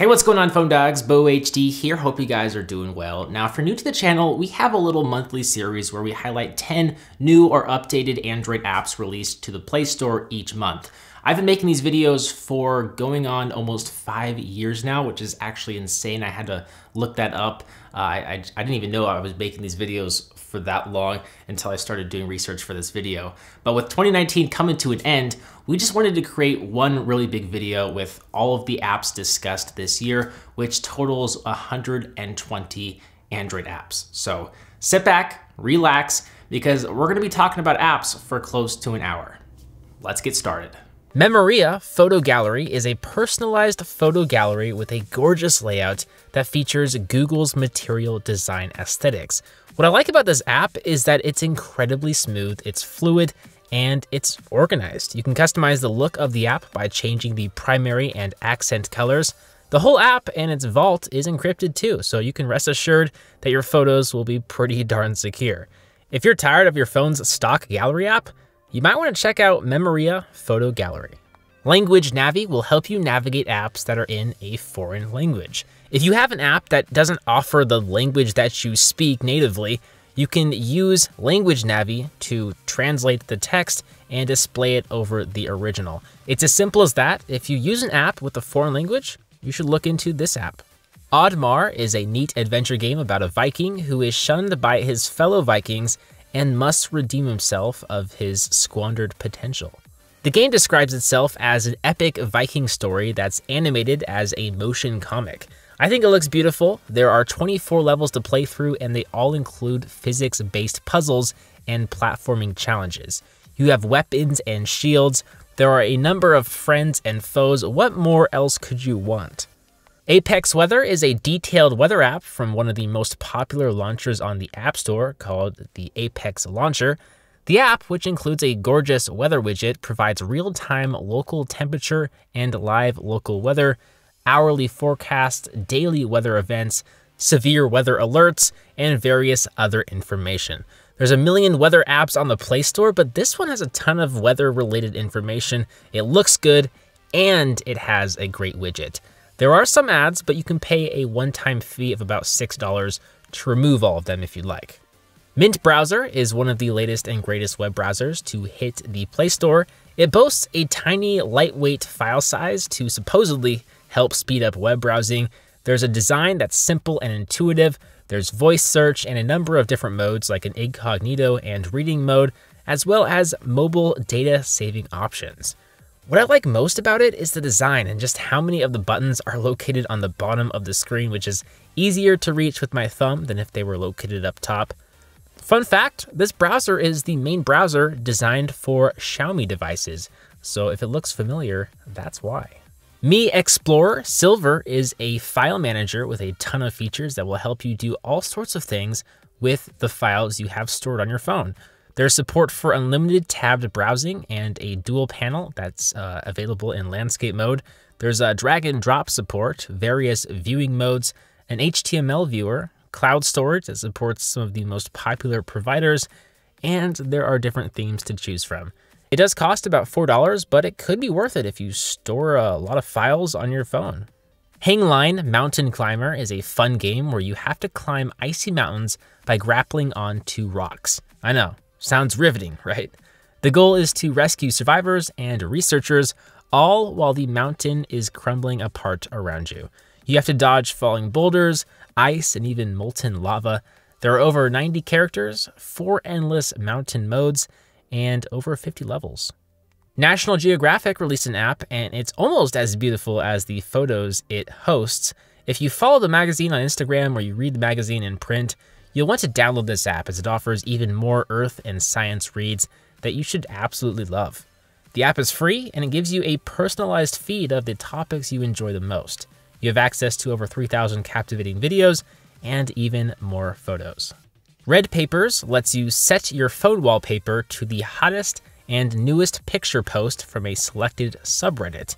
Hey, what's going on, PhoneDogs? Beau HD here. Hope you guys are doing well. Now, if you're new to the channel, we have a little monthly series where we highlight 10 new or updated Android apps released to the Play Store each month. I've been making these videos for going on almost 5 years now, which is actually insane. I had to look that up. I didn't even know I was making these videos for that long until I started doing research for this video. But with 2019 coming to an end, we just wanted to create one really big video with all of the apps discussed this year, which totals 120 Android apps. So sit back, relax, because we're gonna be talking about apps for close to an hour. Let's get started. Memoria Photo Gallery is a personalized photo gallery with a gorgeous layout that features Google's material design aesthetics. What I like about this app is that it's incredibly smooth, it's fluid, and it's organized. You can customize the look of the app by changing the primary and accent colors. The whole app and its vault is encrypted too, so you can rest assured that your photos will be pretty darn secure. If you're tired of your phone's stock gallery app, you might want to check out Memoria Photo Gallery. Language Navi will help you navigate apps that are in a foreign language. If you have an app that doesn't offer the language that you speak natively, you can use Language Navi to translate the text and display it over the original. It's as simple as that. If you use an app with a foreign language, you should look into this app. Oddmar is a neat adventure game about a Viking who is shunned by his fellow Vikings and must redeem himself of his squandered potential. The game describes itself as an epic Viking story that's animated as a motion comic. I think it looks beautiful. There are 24 levels to play through, and they all include physics-based puzzles and platforming challenges. You have weapons and shields. There are a number of friends and foes. What more else could you want? Apex Weather is a detailed weather app from one of the most popular launchers on the App Store called the Apex Launcher. The app, which includes a gorgeous weather widget, provides real-time local temperature and live local weather, hourly forecasts, daily weather events, severe weather alerts, and various other information. There's a million weather apps on the Play Store, but this one has a ton of weather-related information. It looks good, and it has a great widget. There are some ads, but you can pay a one-time fee of about $6 to remove all of them if you'd like. Mint Browser is one of the latest and greatest web browsers to hit the Play Store. It boasts a tiny, lightweight file size to supposedly help speed up web browsing. There's a design that's simple and intuitive. There's voice search and a number of different modes like an incognito and reading mode, as well as mobile data saving options. What I like most about it is the design and just how many of the buttons are located on the bottom of the screen, which is easier to reach with my thumb than if they were located up top. Fun fact, this browser is the main browser designed for Xiaomi devices, so if it looks familiar, that's why. Me Explorer Silver is a file manager with a ton of features that will help you do all sorts of things with the files you have stored on your phone. There's support for unlimited tabbed browsing and a dual panel that's available in landscape mode. There's a drag and drop support, various viewing modes, an HTML viewer, cloud storage that supports some of the most popular providers, and there are different themes to choose from. It does cost about $4, but it could be worth it if you store a lot of files on your phone. Hangline Mountain Climber is a fun game where you have to climb icy mountains by grappling onto rocks. I know. Sounds riveting, right? The goal is to rescue survivors and researchers, all while the mountain is crumbling apart around you. You have to dodge falling boulders, ice, and even molten lava. There are over 90 characters, 4 endless mountain modes, and over 50 levels. National Geographic released an app, and it's almost as beautiful as the photos it hosts. If you follow the magazine on Instagram or you read the magazine in print, you'll want to download this app as it offers even more Earth and science reads that you should absolutely love. The app is free and it gives you a personalized feed of the topics you enjoy the most. You have access to over 3,000 captivating videos and even more photos. RedPapers lets you set your phone wallpaper to the hottest and newest picture post from a selected subreddit.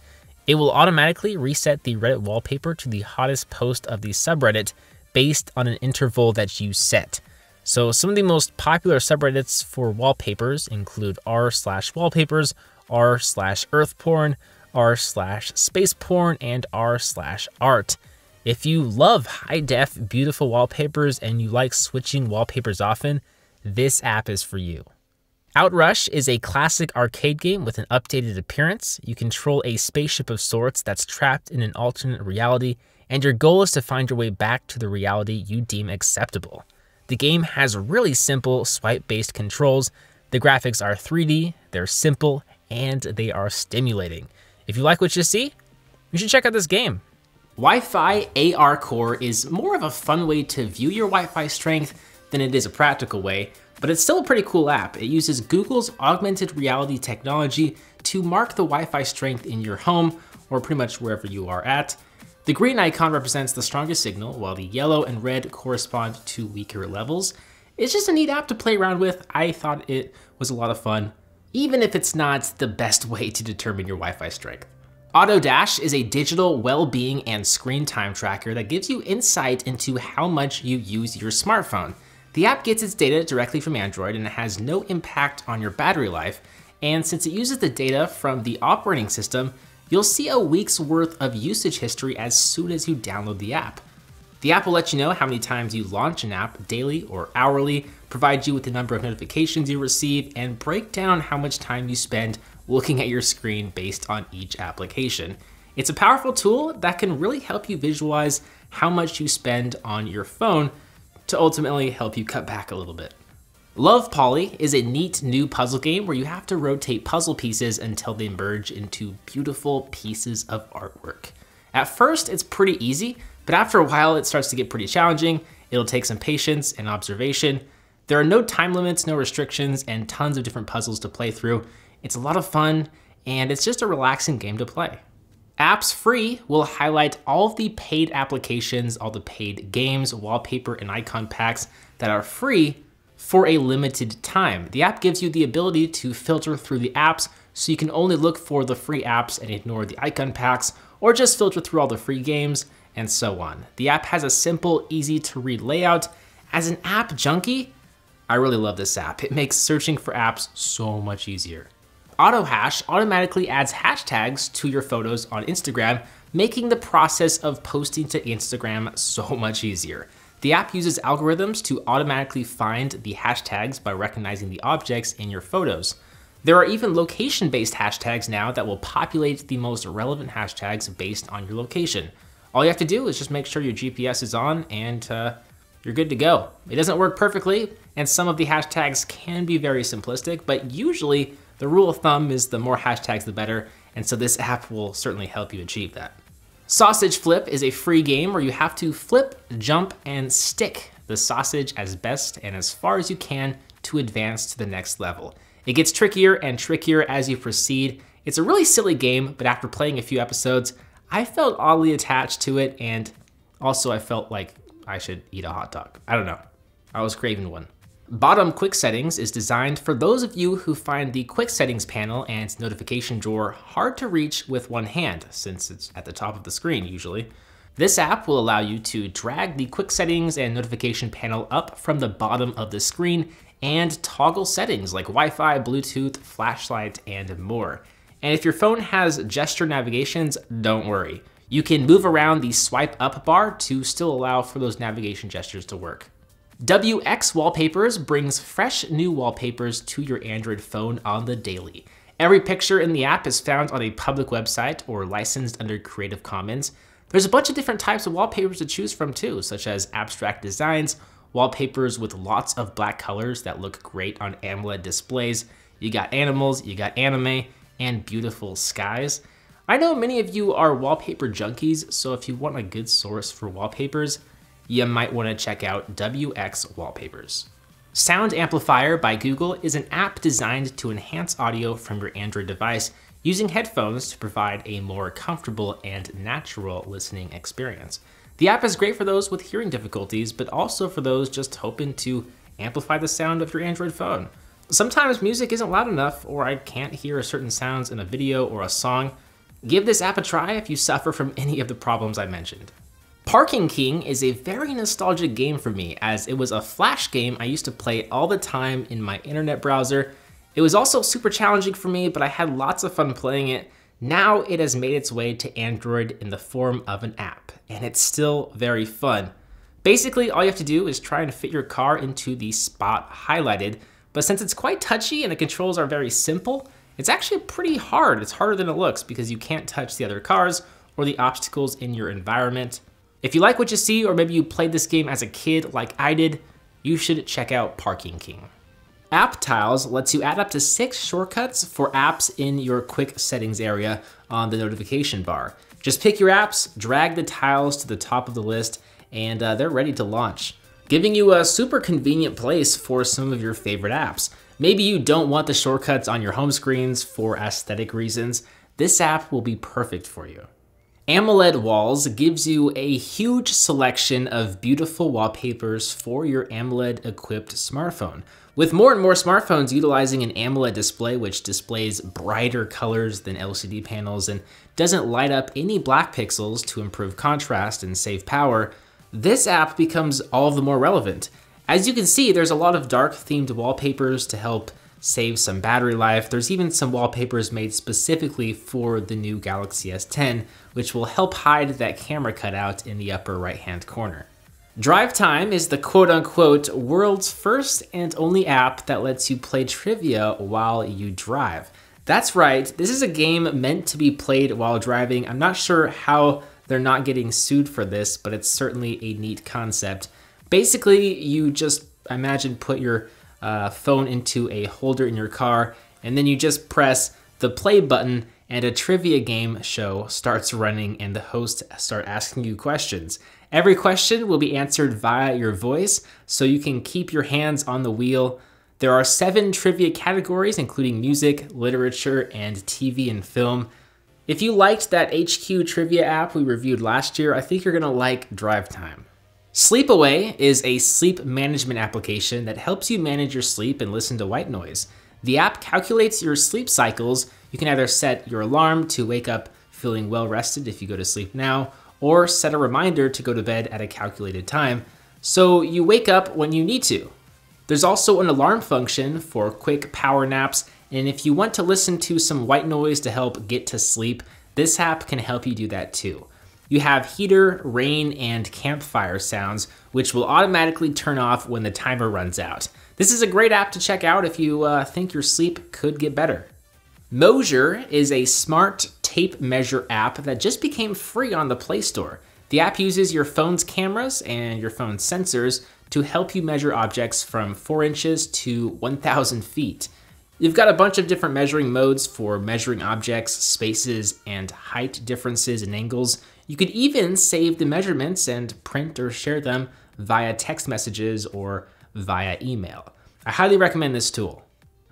It will automatically reset the Reddit wallpaper to the hottest post of the subreddit based on an interval that you set. So some of the most popular subreddits for wallpapers include r/wallpapers, r/earthporn, r/spaceporn and r/art. If you love high def, beautiful wallpapers and you like switching wallpapers often, this app is for you. Outrush is a classic arcade game with an updated appearance. You control a spaceship of sorts that's trapped in an alternate reality, and your goal is to find your way back to the reality you deem acceptable. The game has really simple swipe-based controls. The graphics are 3D, they're simple, and they are stimulating. If you like what you see, you should check out this game. Wi-Fi AR Core is more of a fun way to view your Wi-Fi strength than it is a practical way, but it's still a pretty cool app. It uses Google's augmented reality technology to mark the Wi-Fi strength in your home, or pretty much wherever you are at. The green icon represents the strongest signal, while the yellow and red correspond to weaker levels. It's just a neat app to play around with. I thought it was a lot of fun, even if it's not the best way to determine your Wi-Fi strength. AutoDash is a digital well-being and screen time tracker that gives you insight into how much you use your smartphone. The app gets its data directly from Android and it has no impact on your battery life. And since it uses the data from the operating system, you'll see a week's worth of usage history as soon as you download the app. The app will let you know how many times you launch an app daily or hourly, provide you with the number of notifications you receive, and break down how much time you spend looking at your screen based on each application. It's a powerful tool that can really help you visualize how much you spend on your phone, to ultimately help you cut back a little bit. Love Poly is a neat new puzzle game where you have to rotate puzzle pieces until they merge into beautiful pieces of artwork. At first, it's pretty easy, but after a while, it starts to get pretty challenging. It'll take some patience and observation. There are no time limits, no restrictions, and tons of different puzzles to play through. It's a lot of fun, and it's just a relaxing game to play. Apps Free will highlight all of the paid applications, all the paid games, wallpaper, and icon packs that are free for a limited time. The app gives you the ability to filter through the apps, so you can only look for the free apps and ignore the icon packs, or just filter through all the free games, and so on. The app has a simple, easy to read layout. As an app junkie, I really love this app. It makes searching for apps so much easier. AutoHash automatically adds hashtags to your photos on Instagram, making the process of posting to Instagram so much easier. The app uses algorithms to automatically find the hashtags by recognizing the objects in your photos. There are even location-based hashtags now that will populate the most relevant hashtags based on your location. All you have to do is just make sure your GPS is on and you're good to go. It doesn't work perfectly, and some of the hashtags can be very simplistic, but usually the rule of thumb is the more hashtags, the better, and so this app will certainly help you achieve that. Sausage Flip is a free game where you have to flip, jump, and stick the sausage as best and as far as you can to advance to the next level. It gets trickier and trickier as you proceed. It's a really silly game, but after playing a few episodes, I felt oddly attached to it, and also I felt like I should eat a hot dog. I don't know, I was craving one. Bottom Quick Settings is designed for those of you who find the Quick Settings panel and notification drawer hard to reach with one hand, since it's at the top of the screen usually. This app will allow you to drag the Quick Settings and notification panel up from the bottom of the screen and toggle settings like Wi-Fi, Bluetooth, flashlight, and more. And if your phone has gesture navigations, don't worry. You can move around the swipe up bar to still allow for those navigation gestures to work. WX Wallpapers brings fresh new wallpapers to your Android phone on the daily. Every picture in the app is found on a public website or licensed under Creative Commons. There's a bunch of different types of wallpapers to choose from too, such as abstract designs, wallpapers with lots of black colors that look great on AMOLED displays. You got animals, you got anime, and beautiful skies. I know many of you are wallpaper junkies, so if you want a good source for wallpapers, you might want to check out WX Wallpapers. Sound Amplifier by Google is an app designed to enhance audio from your Android device using headphones to provide a more comfortable and natural listening experience. The app is great for those with hearing difficulties, but also for those just hoping to amplify the sound of your Android phone. Sometimes music isn't loud enough, or I can't hear certain sounds in a video or a song. Give this app a try if you suffer from any of the problems I mentioned. Parking King is a very nostalgic game for me, as it was a flash game I used to play all the time in my internet browser. It was also super challenging for me, but I had lots of fun playing it. Now it has made its way to Android in the form of an app, and it's still very fun. Basically, all you have to do is try and fit your car into the spot highlighted, but since it's quite touchy and the controls are very simple, it's actually pretty hard. It's harder than it looks because you can't touch the other cars or the obstacles in your environment. If you like what you see, or maybe you played this game as a kid like I did, you should check out Parking King. App Tiles lets you add up to 6 shortcuts for apps in your quick settings area on the notification bar. Just pick your apps, drag the tiles to the top of the list, and they're ready to launch, giving you a super convenient place for some of your favorite apps. Maybe you don't want the shortcuts on your home screens for aesthetic reasons. This app will be perfect for you. AMOLED Walls gives you a huge selection of beautiful wallpapers for your AMOLED-equipped smartphone. With more and more smartphones utilizing an AMOLED display, which displays brighter colors than LCD panels and doesn't light up any black pixels to improve contrast and save power, this app becomes all the more relevant. As you can see, there's a lot of dark-themed wallpapers to help save some battery life. There's even some wallpapers made specifically for the new Galaxy S10, which will help hide that camera cutout in the upper right-hand corner. Drive Time is the quote-unquote world's first and only app that lets you play trivia while you drive. That's right, this is a game meant to be played while driving. I'm not sure how they're not getting sued for this, but it's certainly a neat concept. Basically, you just imagine put your phone into a holder in your car, and then you just press the play button and a trivia game show starts running and the hosts start asking you questions. Every question will be answered via your voice, so you can keep your hands on the wheel. There are 7 trivia categories, including music, literature, and TV and film. If you liked that HQ trivia app we reviewed last year, I think you're gonna like Drive Time. Sleepaway is a sleep management application that helps you manage your sleep and listen to white noise. The app calculates your sleep cycles. You can either set your alarm to wake up feeling well rested if you go to sleep now, or set a reminder to go to bed at a calculated time, so you wake up when you need to. There's also an alarm function for quick power naps, and if you want to listen to some white noise to help get to sleep, this app can help you do that too. You have heater, rain, and campfire sounds, which will automatically turn off when the timer runs out. This is a great app to check out if you think your sleep could get better. Mosier is a smart tape measure app that just became free on the Play Store. The app uses your phone's cameras and your phone's sensors to help you measure objects from 4 inches to 1,000 feet. You've got a bunch of different measuring modes for measuring objects, spaces, and height differences and angles. You could even save the measurements and print or share them via text messages or via email. I highly recommend this tool.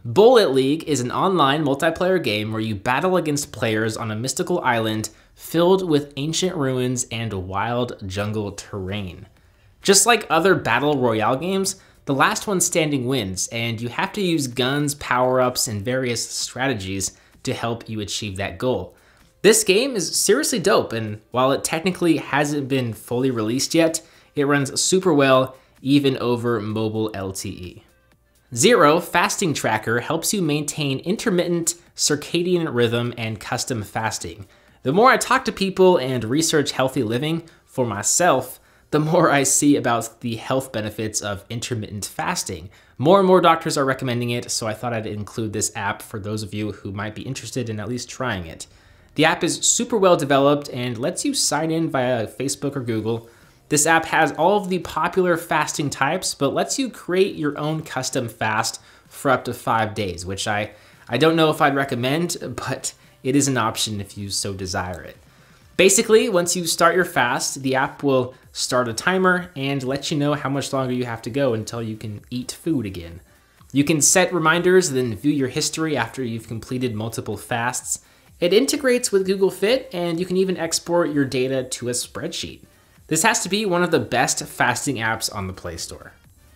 Bullet League is an online multiplayer game where you battle against players on a mystical island filled with ancient ruins and wild jungle terrain. Just like other battle royale games, the last one standing wins, and you have to use guns, power-ups, and various strategies to help you achieve that goal. This game is seriously dope, and while it technically hasn't been fully released yet, it runs super well even over mobile LTE. Zero Fasting Tracker helps you maintain intermittent circadian rhythm and custom fasting. The more I talk to people and research healthy living for myself, the more I see about the health benefits of intermittent fasting. More and more doctors are recommending it, so I thought I'd include this app for those of you who might be interested in at least trying it. The app is super well developed and lets you sign in via Facebook or Google. This app has all of the popular fasting types, but lets you create your own custom fast for up to 5 days, which I don't know if I'd recommend, but it is an option if you so desire it. Basically, once you start your fast, the app will start a timer and let you know how much longer you have to go until you can eat food again. You can set reminders, then view your history after you've completed multiple fasts. It integrates with Google Fit, and you can even export your data to a spreadsheet. This has to be one of the best fasting apps on the Play Store.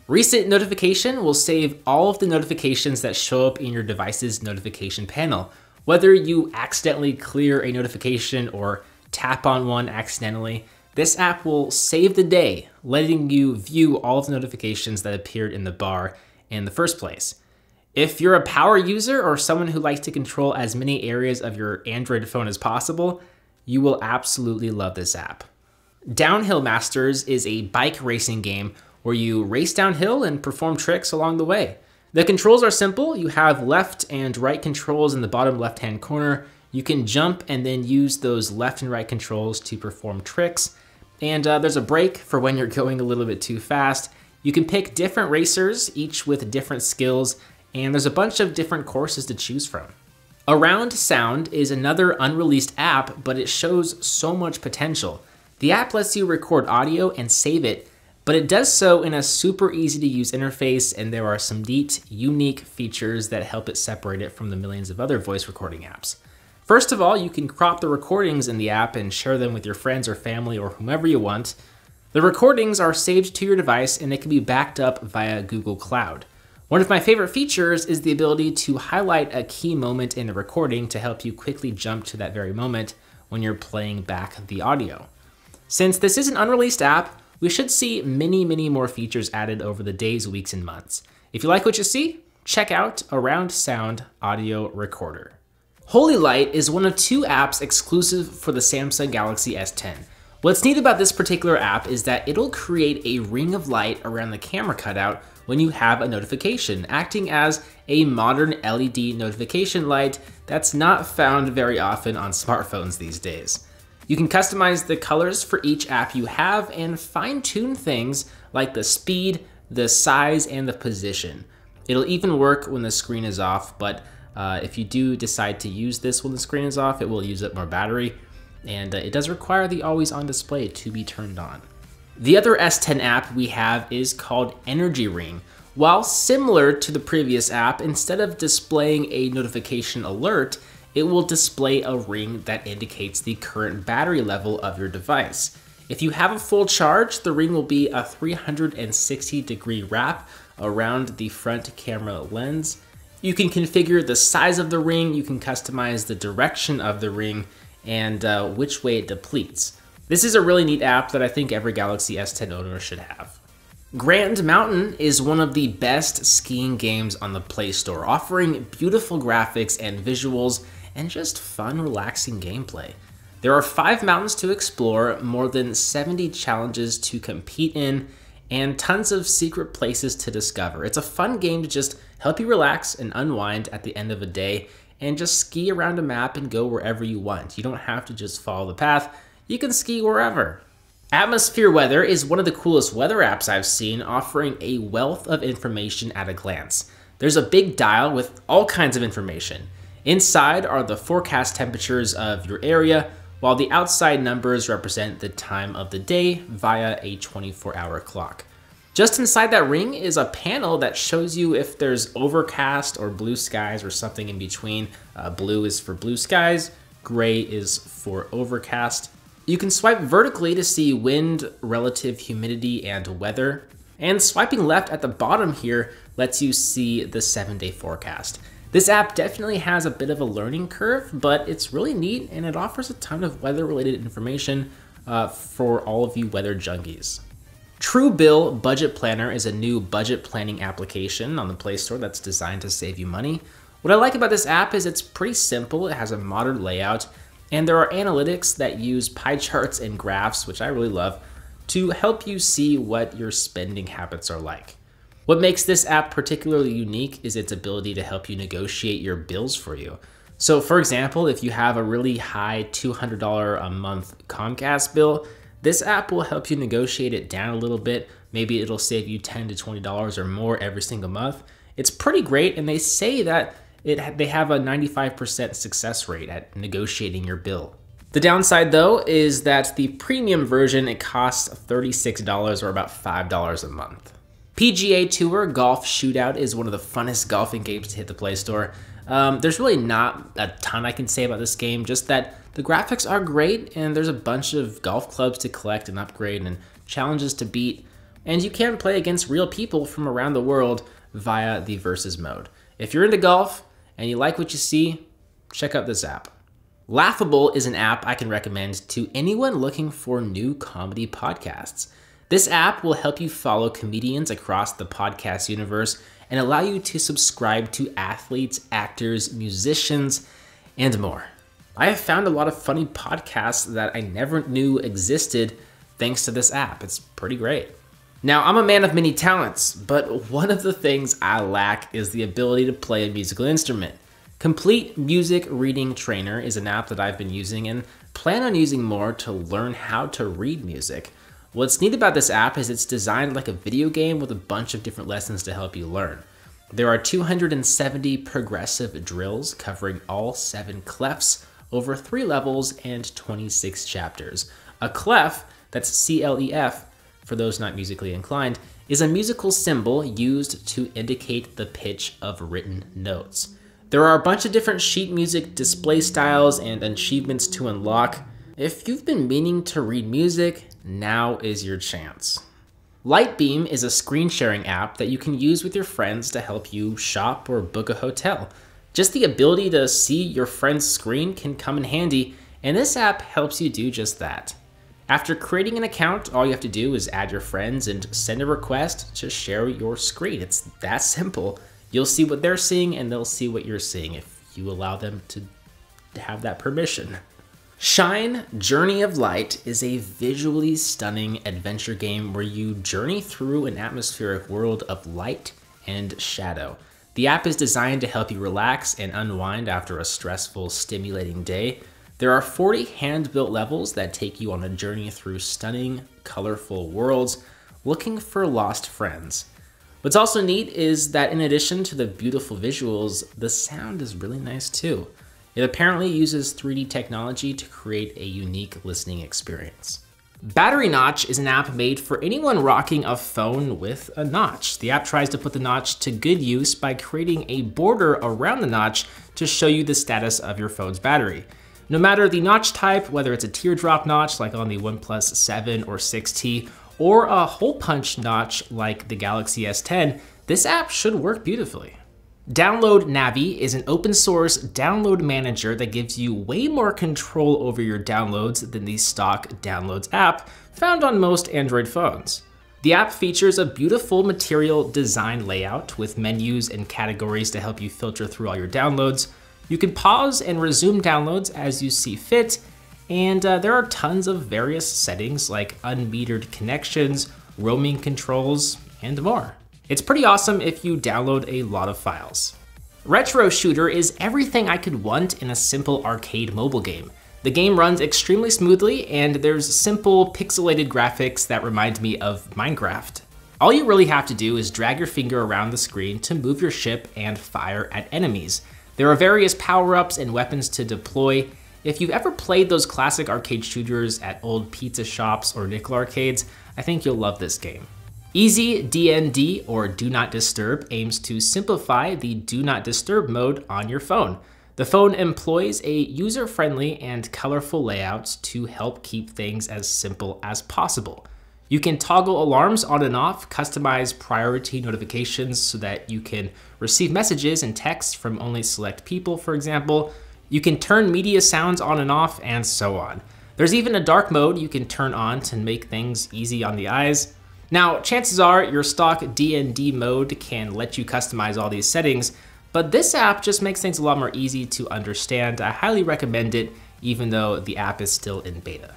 Recent notification will save all of the notifications that show up in your device's notification panel. Whether you accidentally clear a notification or tap on one accidentally, this app will save the day, letting you view all of the notifications that appeared in the bar in the first place. If you're a power user or someone who likes to control as many areas of your Android phone as possible, you will absolutely love this app. Downhill Masters is a bike racing game where you race downhill and perform tricks along the way. The controls are simple. You have left and right controls in the bottom left-hand corner. You can jump and then use those left and right controls to perform tricks. And there's a brake for when you're going a little bit too fast. You can pick different racers, each with different skills, and there's a bunch of different courses to choose from. Around Sound is another unreleased app, but it shows so much potential. The app lets you record audio and save it, but it does so in a super easy to use interface, and there are some neat, unique features that help it separate it from the millions of other voice recording apps. First of all, you can crop the recordings in the app and share them with your friends or family or whomever you want. The recordings are saved to your device and they can be backed up via Google Cloud. One of my favorite features is the ability to highlight a key moment in the recording to help you quickly jump to that very moment when you're playing back the audio. Since this is an unreleased app, we should see many more features added over the days, weeks, and months. If you like what you see, check out Around Sound Audio Recorder. Holy Light is one of two apps exclusive for the Samsung Galaxy S10. What's neat about this particular app is that it'll create a ring of light around the camera cutout when you have a notification, acting as a modern LED notification light that's not found very often on smartphones these days. You can customize the colors for each app you have and fine-tune things like the speed, the size, and the position. It'll even work when the screen is off, but if you do decide to use this when the screen is off, it will use up more battery, and it does require the always-on display to be turned on. The other S10 app we have is called Energy Ring. While similar to the previous app, instead of displaying a notification alert, it will display a ring that indicates the current battery level of your device. If you have a full charge, the ring will be a 360-degree wrap around the front camera lens. You can configure the size of the ring, you can customize the direction of the ring, and which way it depletes. This is a really neat app that I think every Galaxy S10 owner should have. Grand Mountain is one of the best skiing games on the Play Store, offering beautiful graphics and visuals and just fun, relaxing gameplay. There are 5 mountains to explore, more than 70 challenges to compete in, and tons of secret places to discover. It's a fun game to just help you relax and unwind at the end of a day and just ski around a map and go wherever you want. You don't have to just follow the path, you can ski wherever. Atmosphere Weather is one of the coolest weather apps I've seen, offering a wealth of information at a glance. There's a big dial with all kinds of information. Inside are the forecast temperatures of your area, while the outside numbers represent the time of the day via a 24-hour clock. Just inside that ring is a panel that shows you if there's overcast or blue skies or something in between. Blue is for blue skies, gray is for overcast. You can swipe vertically to see wind, relative humidity, and weather. And swiping left at the bottom here lets you see the 7-day forecast. This app definitely has a bit of a learning curve, but it's really neat and it offers a ton of weather-related information for all of you weather junkies. Truebill Budget Planner is a new budget planning application on the Play Store that's designed to save you money. What I like about this app is it's pretty simple, it has a modern layout, and there are analytics that use pie charts and graphs, which I really love, to help you see what your spending habits are like. What makes this app particularly unique is its ability to help you negotiate your bills for you. So for example, if you have a really high $200 a month Comcast bill, this app will help you negotiate it down a little bit. Maybe it'll save you $10 to $20 or more every single month. It's pretty great, and they say that they have a 95% success rate at negotiating your bill. The downside though is that the premium version, it costs $36 or about $5 a month. PGA Tour Golf Shootout is one of the funnest golfing games to hit the Play Store. There's really not a ton I can say about this game, just that the graphics are great and there's a bunch of golf clubs to collect and upgrade and challenges to beat. And you can play against real people from around the world via the versus mode. If you're into golf, and you like what you see, check out this app. Laughable is an app I can recommend to anyone looking for new comedy podcasts. This app will help you follow comedians across the podcast universe and allow you to subscribe to athletes, actors, musicians, and more. I have found a lot of funny podcasts that I never knew existed thanks to this app. It's pretty great. Now, I'm a man of many talents, but one of the things I lack is the ability to play a musical instrument. Complete Music Reading Trainer is an app that I've been using and plan on using more to learn how to read music. What's neat about this app is it's designed like a video game with a bunch of different lessons to help you learn. There are 270 progressive drills covering all 7 clefs over 3 levels and 26 chapters. A clef, that's C-L-E-F, for those not musically inclined, is a musical symbol used to indicate the pitch of written notes. There are a bunch of different sheet music display styles and achievements to unlock. If you've been meaning to read music, now is your chance. Lightbeam is a screen sharing app that you can use with your friends to help you shop or book a hotel. Just the ability to see your friend's screen can come in handy, and this app helps you do just that. After creating an account, all you have to do is add your friends and send a request to share your screen. It's that simple. You'll see what they're seeing and they'll see what you're seeing if you allow them to have that permission. Shine Journey of Light is a visually stunning adventure game where you journey through an atmospheric world of light and shadow. The app is designed to help you relax and unwind after a stressful, stimulating day. There are 40 hand-built levels that take you on a journey through stunning, colorful worlds, looking for lost friends. What's also neat is that in addition to the beautiful visuals, the sound is really nice too. It apparently uses 3D technology to create a unique listening experience. Battery Notch is an app made for anyone rocking a phone with a notch. The app tries to put the notch to good use by creating a border around the notch to show you the status of your phone's battery. No matter the notch type, whether it's a teardrop notch like on the OnePlus 7 or 6T, or a hole punch notch like the Galaxy S10, this app should work beautifully. Download Navi is an open source download manager that gives you way more control over your downloads than the stock Downloads app found on most Android phones. The app features a beautiful material design layout with menus and categories to help you filter through all your downloads. You can pause and resume downloads as you see fit, and there are tons of various settings like unmetered connections, roaming controls, and more. It's pretty awesome if you download a lot of files. Retro Shooter is everything I could want in a simple arcade mobile game. The game runs extremely smoothly, and there's simple pixelated graphics that remind me of Minecraft. All you really have to do is drag your finger around the screen to move your ship and fire at enemies. There are various power-ups and weapons to deploy. If you've ever played those classic arcade shooters at old pizza shops or nickel arcades, I think you'll love this game. Easy DND, or Do Not Disturb, aims to simplify the Do Not Disturb mode on your phone. The phone employs a user-friendly and colorful layout to help keep things as simple as possible. You can toggle alarms on and off, customize priority notifications so that you can receive messages and texts from only select people, for example. You can turn media sounds on and off, and so on. There's even a dark mode you can turn on to make things easy on the eyes. Now, chances are your stock DND mode can let you customize all these settings, but this app just makes things a lot more easy to understand. I highly recommend it, even though the app is still in beta.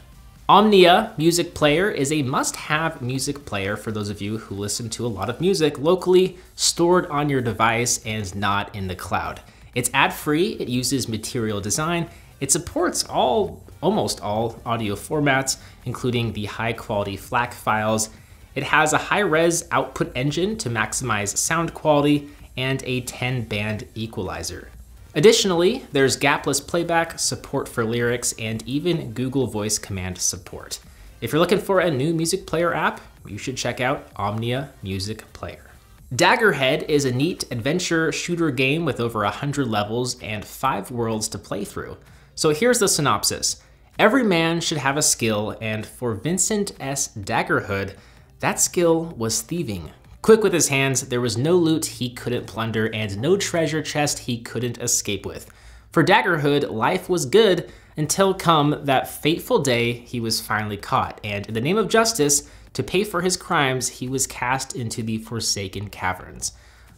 Omnia Music Player is a must-have music player for those of you who listen to a lot of music locally, stored on your device and not in the cloud. It's ad-free, it uses material design, it supports almost all audio formats, including the high-quality FLAC files. It has a high-res output engine to maximize sound quality and a 10-band equalizer. Additionally, there's gapless playback, support for lyrics, and even Google Voice command support. If you're looking for a new music player app, you should check out Omnia Music Player. Daggerhead is a neat adventure shooter game with over 100 levels and 5 worlds to play through. So here's the synopsis. Every man should have a skill, and for Vincent S. Daggerhead, that skill was thieving. Quick with his hands, there was no loot he couldn't plunder and no treasure chest he couldn't escape with. For Daggerhead, life was good until come that fateful day he was finally caught, and in the name of justice, to pay for his crimes, he was cast into the Forsaken Caverns.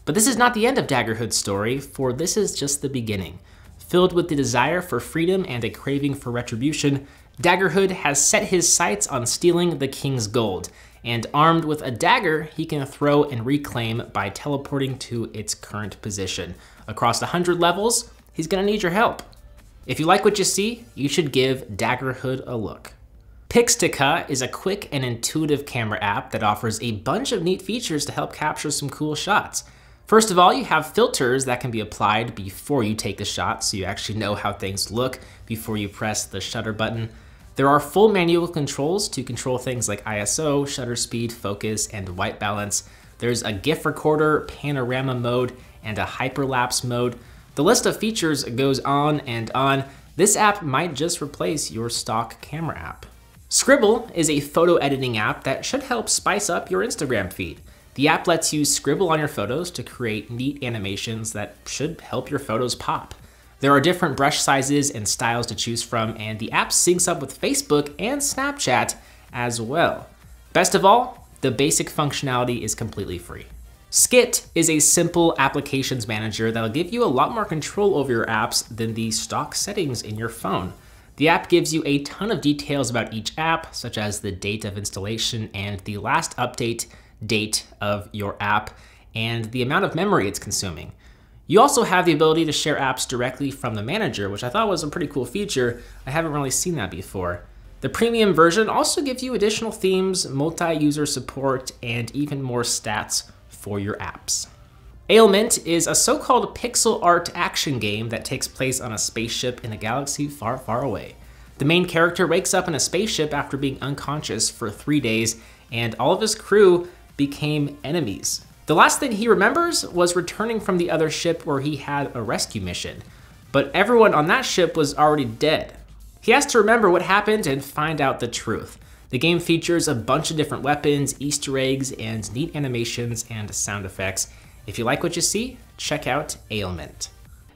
But this is not the end of Daggerhood's story, for this is just the beginning. Filled with the desire for freedom and a craving for retribution, Daggerhood has set his sights on stealing the king's gold, and armed with a dagger he can throw and reclaim by teleporting to its current position. Across 100 levels, he's gonna need your help. If you like what you see, you should give Daggerhood a look. Pixtika is a quick and intuitive camera app that offers a bunch of neat features to help capture some cool shots. First of all, you have filters that can be applied before you take the shot, so you actually know how things look before you press the shutter button. There are full manual controls to control things like ISO, shutter speed, focus, and white balance. There's a GIF recorder, panorama mode, and a hyperlapse mode. The list of features goes on and on. This app might just replace your stock camera app. Scribble is a photo editing app that should help spice up your Instagram feed. The app lets you scribble on your photos to create neat animations that should help your photos pop. There are different brush sizes and styles to choose from, and the app syncs up with Facebook and Snapchat as well. Best of all, the basic functionality is completely free. Skit is a simple applications manager that'll give you a lot more control over your apps than the stock settings in your phone. The app gives you a ton of details about each app, such as the date of installation and the last update date of your app and the amount of memory it's consuming. You also have the ability to share apps directly from the manager, which I thought was a pretty cool feature. I haven't really seen that before. The premium version also gives you additional themes, multi-user support, and even more stats for your apps. Ailment is a so-called pixel art action game that takes place on a spaceship in a galaxy far, far away. The main character wakes up in a spaceship after being unconscious for 3 days, and all of his crew became enemies. The last thing he remembers was returning from the other ship where he had a rescue mission, but everyone on that ship was already dead. He has to remember what happened and find out the truth. The game features a bunch of different weapons, Easter eggs, and neat animations and sound effects. If you like what you see, check out Ailment.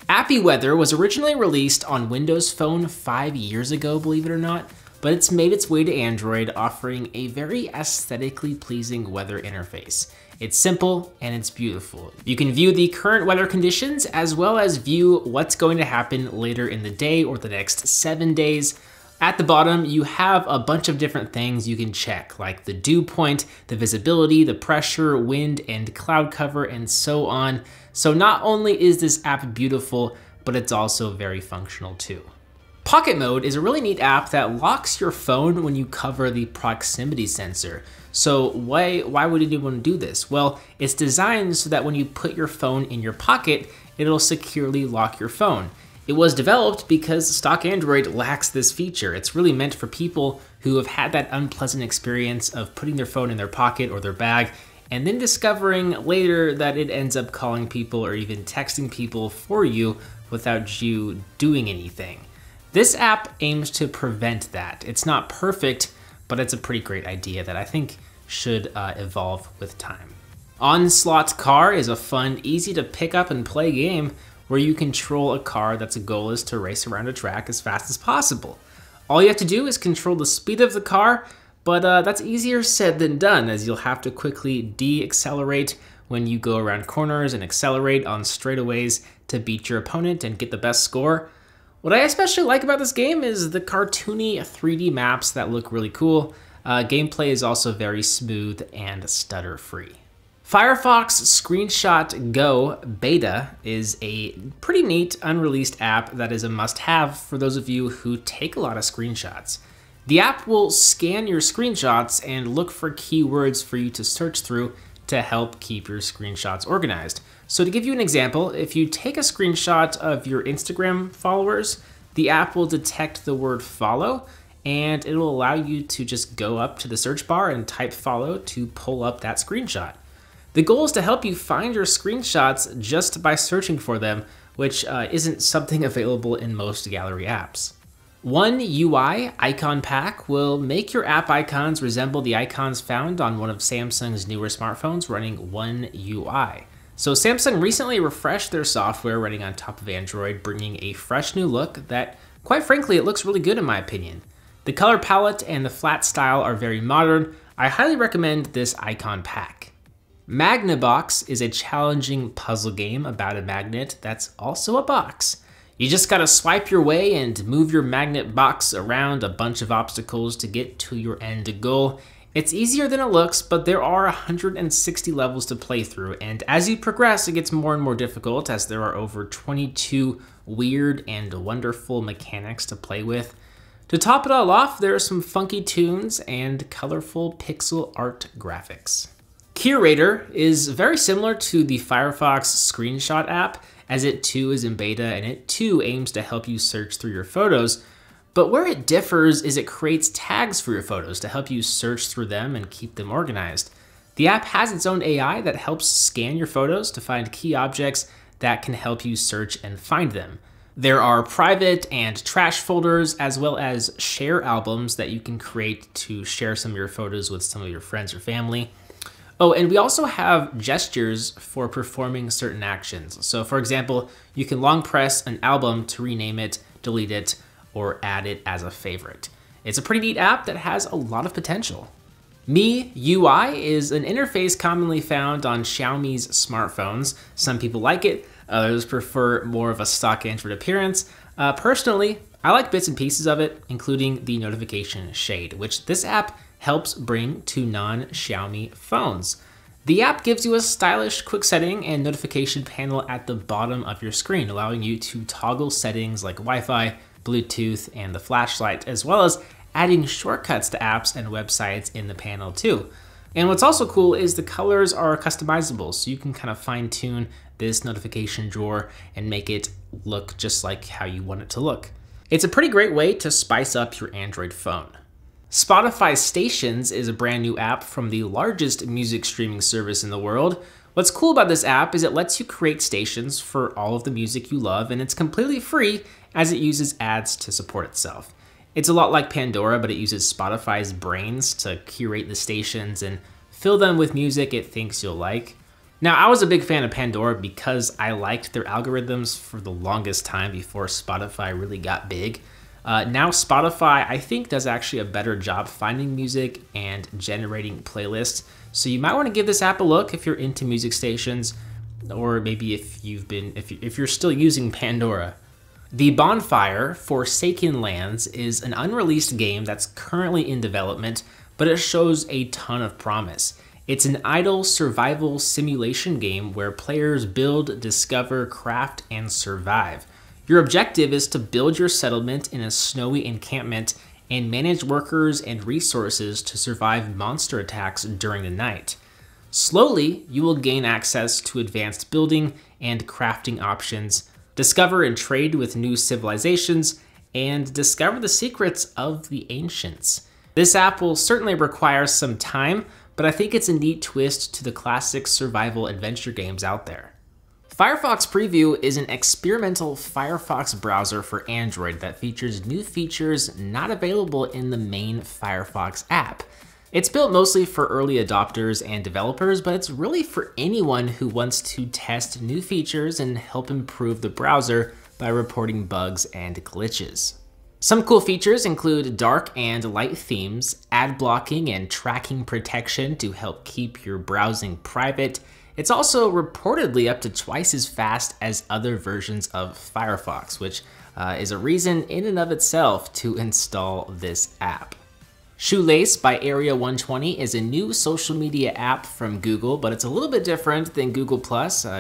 Appy Weather was originally released on Windows Phone 5 years ago, believe it or not, but it's made its way to Android, offering a very aesthetically pleasing weather interface. It's simple and it's beautiful. You can view the current weather conditions as well as view what's going to happen later in the day or the next 7 days. At the bottom, you have a bunch of different things you can check, like the dew point, the visibility, the pressure, wind and cloud cover, and so on. So not only is this app beautiful, but it's also very functional too. Pocket Mode is a really neat app that locks your phone when you cover the proximity sensor. So why would anyone do this? Well, it's designed so that when you put your phone in your pocket, it'll securely lock your phone. It was developed because stock Android lacks this feature. It's really meant for people who have had that unpleasant experience of putting their phone in their pocket or their bag, and then discovering later that it ends up calling people or even texting people for you without you doing anything. This app aims to prevent that. It's not perfect, but it's a pretty great idea that I think should evolve with time. Onslaught Car is a fun, easy to pick up and play game where you control a car that's goal is to race around a track as fast as possible. All you have to do is control the speed of the car, but that's easier said than done, as you'll have to quickly de-accelerate when you go around corners and accelerate on straightaways to beat your opponent and get the best score. What I especially like about this game is the cartoony 3D maps that look really cool. Gameplay is also very smooth and stutter-free. Firefox Screenshot Go Beta is a pretty neat unreleased app that is a must-have for those of you who take a lot of screenshots. The app will scan your screenshots and look for keywords for you to search through to help keep your screenshots organized. So to give you an example, if you take a screenshot of your Instagram followers, the app will detect the word follow, and it will allow you to just go up to the search bar and type follow to pull up that screenshot. The goal is to help you find your screenshots just by searching for them, which isn't something available in most gallery apps. One UI Icon Pack will make your app icons resemble the icons found on one of Samsung's newer smartphones running One UI. So Samsung recently refreshed their software running on top of Android, bringing a fresh new look that, quite frankly, it looks really good in my opinion. The color palette and the flat style are very modern. I highly recommend this icon pack. Magnabox is a challenging puzzle game about a magnet that's also a box. You just gotta swipe your way and move your magnet box around a bunch of obstacles to get to your end goal. It's easier than it looks, but there are 160 levels to play through, and as you progress, it gets more and more difficult as there are over 22 weird and wonderful mechanics to play with. To top it all off, there are some funky tunes and colorful pixel art graphics. Curator is very similar to the Firefox Screenshot app, as it too is in beta and it too aims to help you search through your photos. But where it differs is it creates tags for your photos to help you search through them and keep them organized. The app has its own AI that helps scan your photos to find key objects that can help you search and find them. There are private and trash folders, as well as share albums that you can create to share some of your photos with some of your friends or family. Oh, and we also have gestures for performing certain actions. So for example, you can long press an album to rename it, delete it, or add it as a favorite. It's a pretty neat app that has a lot of potential. Me UI is an interface commonly found on Xiaomi's smartphones. Some people like it, others prefer more of a stock Android appearance. Personally, I like bits and pieces of it, including the notification shade, which this app helps bring to non-Xiaomi phones. The app gives you a stylish quick setting and notification panel at the bottom of your screen, allowing you to toggle settings like Wi-Fi, Bluetooth, and the flashlight, as well as adding shortcuts to apps and websites in the panel too. And what's also cool is the colors are customizable, so you can kind of fine tune this notification drawer and make it look just like how you want it to look. It's a pretty great way to spice up your Android phone. Spotify Stations is a brand new app from the largest music streaming service in the world. What's cool about this app is it lets you create stations for all of the music you love, and it's completely free as it uses ads to support itself. It's a lot like Pandora, but it uses Spotify's brains to curate the stations and fill them with music it thinks you'll like. Now, I was a big fan of Pandora because I liked their algorithms for the longest time before Spotify really got big. Now Spotify, I think, does actually a better job finding music and generating playlists. So you might want to give this app a look if you're into music stations, or maybe if you're still using Pandora. The Bonfire Forsaken Lands is an unreleased game that's currently in development, but it shows a ton of promise. It's an idle survival simulation game where players build, discover, craft, and survive. Your objective is to build your settlement in a snowy encampment and manage workers and resources to survive monster attacks during the night. Slowly, you will gain access to advanced building and crafting options, discover and trade with new civilizations, and discover the secrets of the ancients. This app will certainly require some time, but I think it's a neat twist to the classic survival adventure games out there. Firefox Preview is an experimental Firefox browser for Android that features new features not available in the main Firefox app. It's built mostly for early adopters and developers, but it's really for anyone who wants to test new features and help improve the browser by reporting bugs and glitches. Some cool features include dark and light themes, ad blocking and tracking protection to help keep your browsing private. It's also reportedly up to twice as fast as other versions of Firefox, which is a reason in and of itself to install this app. Shoelace by Area 120 is a new social media app from Google, but it's a little bit different than Google+,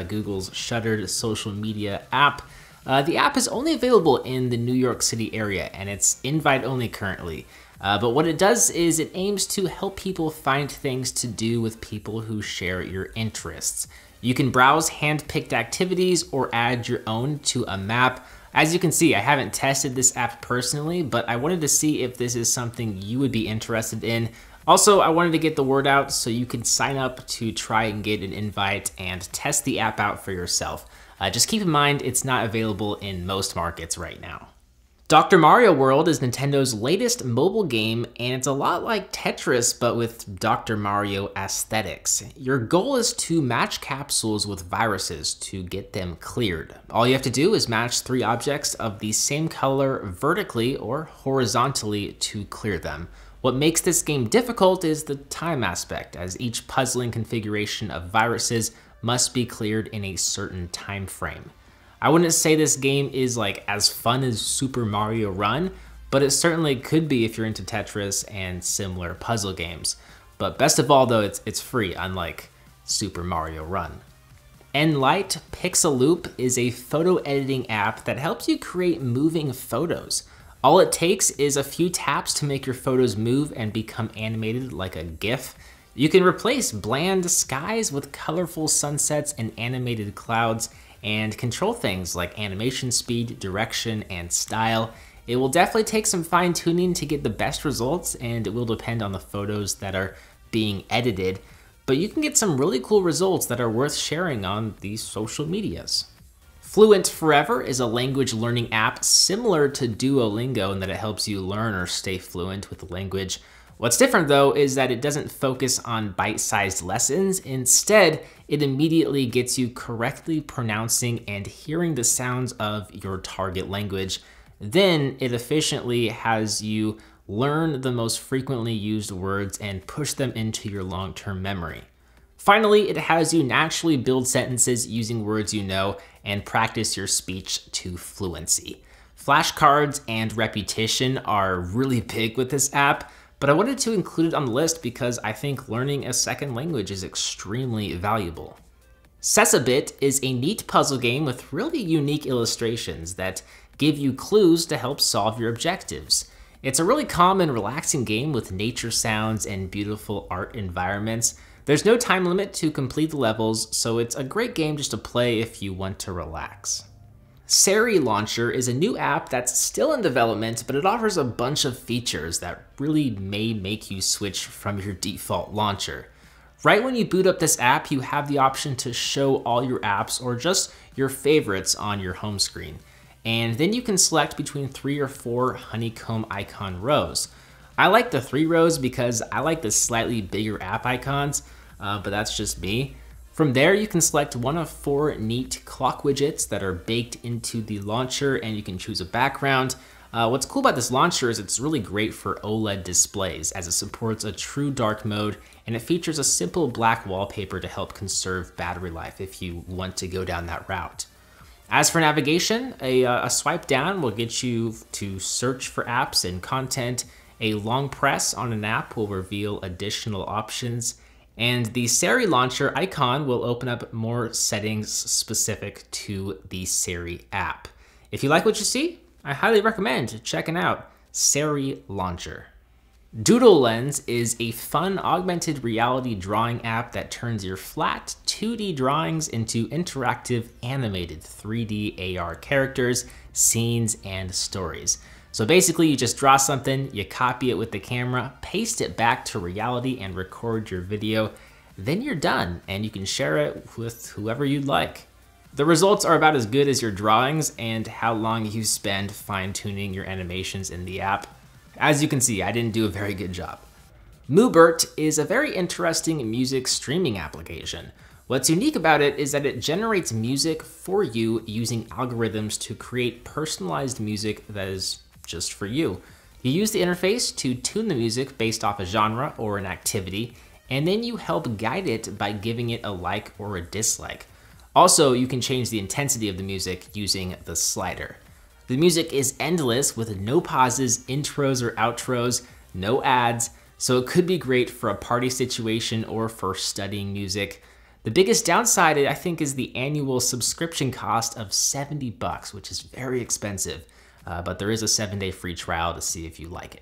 Google's shuttered social media app. The app is only available in the New York City area, and it's invite-only currently. But what it does is it aims to help people find things to do with people who share your interests. You can browse hand-picked activities or add your own to a map. As you can see, I haven't tested this app personally, but I wanted to see if this is something you would be interested in. Also, I wanted to get the word out so you can sign up to try and get an invite and test the app out for yourself. Just keep in mind, it's not available in most markets right now. Dr. Mario World is Nintendo's latest mobile game, and it's a lot like Tetris, but with Dr. Mario aesthetics. Your goal is to match capsules with viruses to get them cleared. All you have to do is match 3 objects of the same color vertically or horizontally to clear them. What makes this game difficult is the time aspect, as each puzzling configuration of viruses must be cleared in a certain time frame. I wouldn't say this game is like as fun as Super Mario Run, but it certainly could be if you're into Tetris and similar puzzle games. But best of all though, it's free, unlike Super Mario Run. Nlight Pixel Loop is a photo editing app that helps you create moving photos. All it takes is a few taps to make your photos move and become animated like a GIF. You can replace bland skies with colorful sunsets and animated clouds, and control things like animation speed, direction, and style. It will definitely take some fine tuning to get the best results, and it will depend on the photos that are being edited, but you can get some really cool results that are worth sharing on these social medias. Fluent Forever is a language learning app similar to Duolingo in that it helps you learn or stay fluent with the language. What's different though is that it doesn't focus on bite-sized lessons. Instead, it immediately gets you correctly pronouncing and hearing the sounds of your target language. Then it efficiently has you learn the most frequently used words and push them into your long-term memory. Finally, it has you naturally build sentences using words you know and practice your speech to fluency. Flashcards and repetition are really big with this app, but I wanted to include it on the list because I think learning a second language is extremely valuable. Sesabit is a neat puzzle game with really unique illustrations that give you clues to help solve your objectives. It's a really calm and relaxing game with nature sounds and beautiful art environments. There's no time limit to complete the levels, so it's a great game just to play if you want to relax. Sari Launcher is a new app that's still in development, but it offers a bunch of features that really may make you switch from your default launcher. Right when you boot up this app, you have the option to show all your apps or just your favorites on your home screen. And then you can select between 3 or 4 honeycomb icon rows. I like the 3 rows because I like the slightly bigger app icons, but that's just me. From there, you can select one of 4 neat clock widgets that are baked into the launcher, and you can choose a background. What's cool about this launcher is it's really great for OLED displays, as it supports a true dark mode, and it features a simple black wallpaper to help conserve battery life if you want to go down that route. As for navigation, a swipe down will get you to search for apps and content. A long press on an app will reveal additional options, and the Sari Launcher icon will open up more settings specific to the Sari app. If you like what you see, I highly recommend checking out Sari Launcher. Doodle Lens is a fun augmented reality drawing app that turns your flat 2D drawings into interactive animated 3D AR characters, scenes, and stories. So basically you just draw something, you copy it with the camera, paste it back to reality and record your video, then you're done and you can share it with whoever you'd like. The results are about as good as your drawings and how long you spend fine-tuning your animations in the app. As you can see, I didn't do a very good job. Moobert is a very interesting music streaming application. What's unique about it is that it generates music for you using algorithms to create personalized music that is just for you. You use the interface to tune the music based off a genre or an activity, and then you help guide it by giving it a like or a dislike. Also, you can change the intensity of the music using the slider. The music is endless with no pauses, intros or outros, no ads, so it could be great for a party situation or for studying music. The biggest downside, I think, is the annual subscription cost of $70, which is very expensive. But there is a 7-day free trial to see if you like it.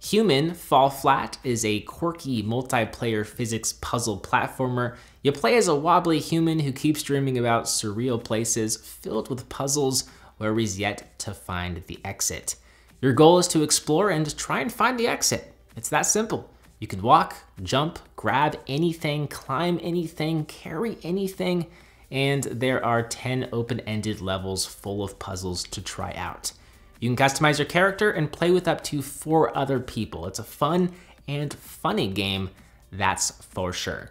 Human Fall Flat is a quirky multiplayer physics puzzle platformer. You play as a wobbly human who keeps dreaming about surreal places filled with puzzles where he's yet to find the exit. Your goal is to explore and try and find the exit. It's that simple. You can walk, jump, grab anything, climb anything, carry anything, and there are 10 open-ended levels full of puzzles to try out. You can customize your character and play with up to 4 other people. It's a fun and funny game, that's for sure.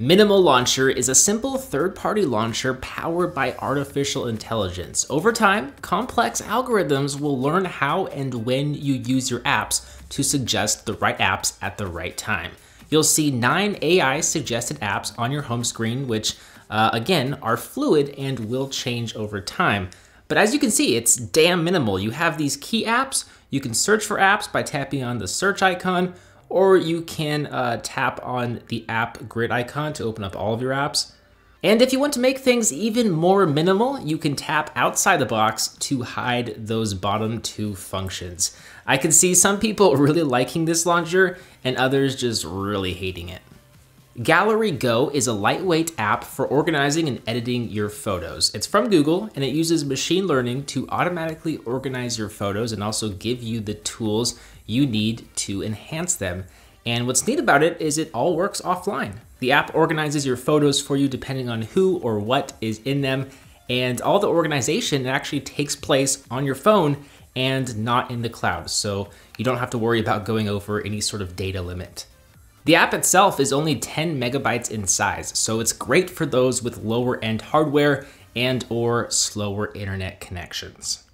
Minimal Launcher is a simple third-party launcher powered by artificial intelligence. Over time, complex algorithms will learn how and when you use your apps to suggest the right apps at the right time. You'll see 9 AI suggested apps on your home screen, which again are fluid and will change over time. But as you can see, it's damn minimal. You have these key apps. You can search for apps by tapping on the search icon, or you can tap on the app grid icon to open up all of your apps. And if you want to make things even more minimal, you can tap outside the box to hide those bottom two functions. I can see some people really liking this launcher and others just really hating it. Gallery Go is a lightweight app for organizing and editing your photos. It's from Google and it uses machine learning to automatically organize your photos and also give you the tools you need to enhance them. And what's neat about it is it all works offline. The app organizes your photos for you depending on who or what is in them, and all the organization actually takes place on your phone and not in the cloud. So you don't have to worry about going over any sort of data limit. The app itself is only 10 megabytes in size, so it's great for those with lower end hardware and or slower internet connections.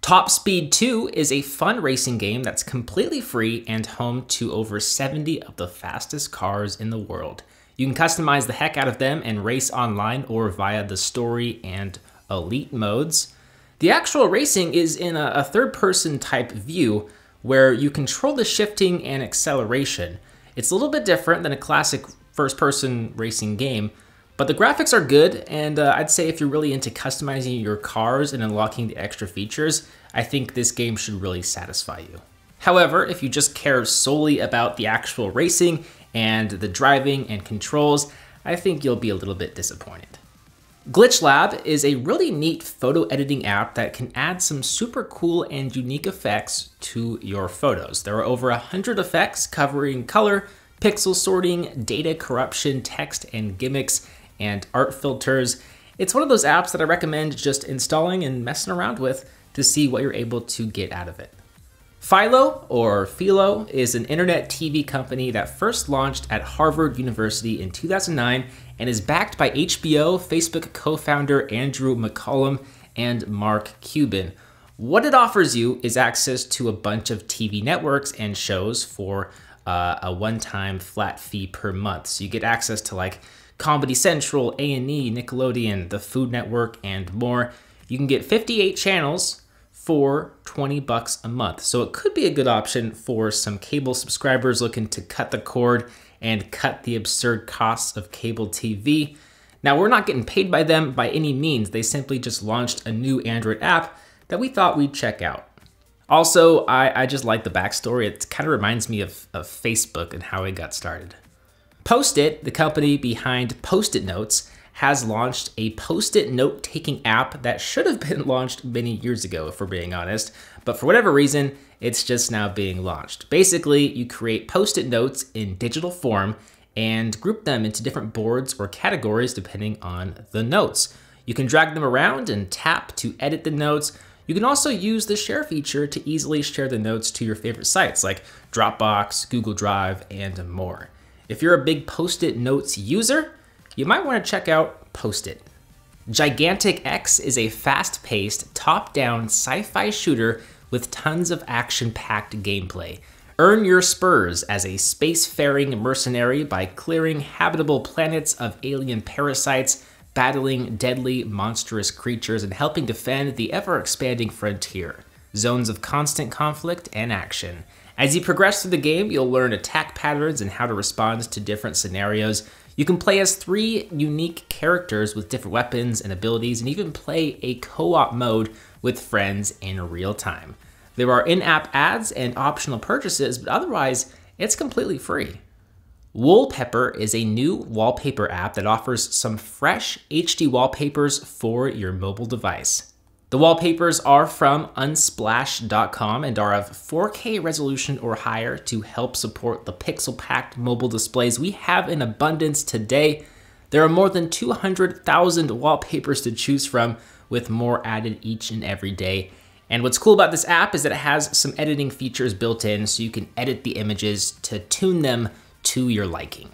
Top Speed 2 is a fun racing game that's completely free and home to over 70 of the fastest cars in the world. You can customize the heck out of them and race online or via the story and elite modes. The actual racing is in a third person type view where you control the shifting and acceleration. It's a little bit different than a classic first-person racing game, but the graphics are good, and I'd say if you're really into customizing your cars and unlocking the extra features, I think this game should really satisfy you. However, if you just care solely about the actual racing and the driving and controls, I think you'll be a little bit disappointed. Glitch Lab is a really neat photo editing app that can add some super cool and unique effects to your photos. There are over 100 effects covering color, pixel sorting, data corruption, text and gimmicks, and art filters. It's one of those apps that I recommend just installing and messing around with to see what you're able to get out of it. Philo, or Philo, is an internet TV company that first launched at Harvard University in 2009 and is backed by HBO, Facebook co-founder Andrew McCollum, and Mark Cuban. What it offers you is access to a bunch of TV networks and shows for a one-time flat fee per month. So you get access to like Comedy Central, A&E, Nickelodeon, the Food Network, and more. You can get 58 channels for $20 a month. So it could be a good option for some cable subscribers looking to cut the cord and cut the absurd costs of cable TV. Now, we're not getting paid by them by any means. They simply just launched a new Android app that we thought we'd check out. Also, I just like the backstory. It kind of reminds me of Facebook and how it got started. Post-it, the company behind Post-it Notes, has launched a Post-it note-taking app that should have been launched many years ago, if we're being honest, but for whatever reason, it's just now being launched. Basically, you create Post-it notes in digital form and group them into different boards or categories depending on the notes. You can drag them around and tap to edit the notes. You can also use the share feature to easily share the notes to your favorite sites like Dropbox, Google Drive, and more. If you're a big Post-it notes user, you might want to check out Post-it. Gigantic X is a fast-paced, top-down sci-fi shooter with tons of action-packed gameplay. Earn your spurs as a spacefaring mercenary by clearing habitable planets of alien parasites, battling deadly, monstrous creatures, and helping defend the ever-expanding frontier. Zones of constant conflict and action. As you progress through the game, you'll learn attack patterns and how to respond to different scenarios. You can play as 3 unique characters with different weapons and abilities, and even play a co-op mode with friends in real time. There are in-app ads and optional purchases, but otherwise, it's completely free. Wallpaper is a new wallpaper app that offers some fresh HD wallpapers for your mobile device. The wallpapers are from unsplash.com and are of 4K resolution or higher to help support the pixel-packed mobile displays we have in abundance today. There are more than 200,000 wallpapers to choose from, with more added each and every day. And what's cool about this app is that it has some editing features built in, so you can edit the images to tune them to your liking.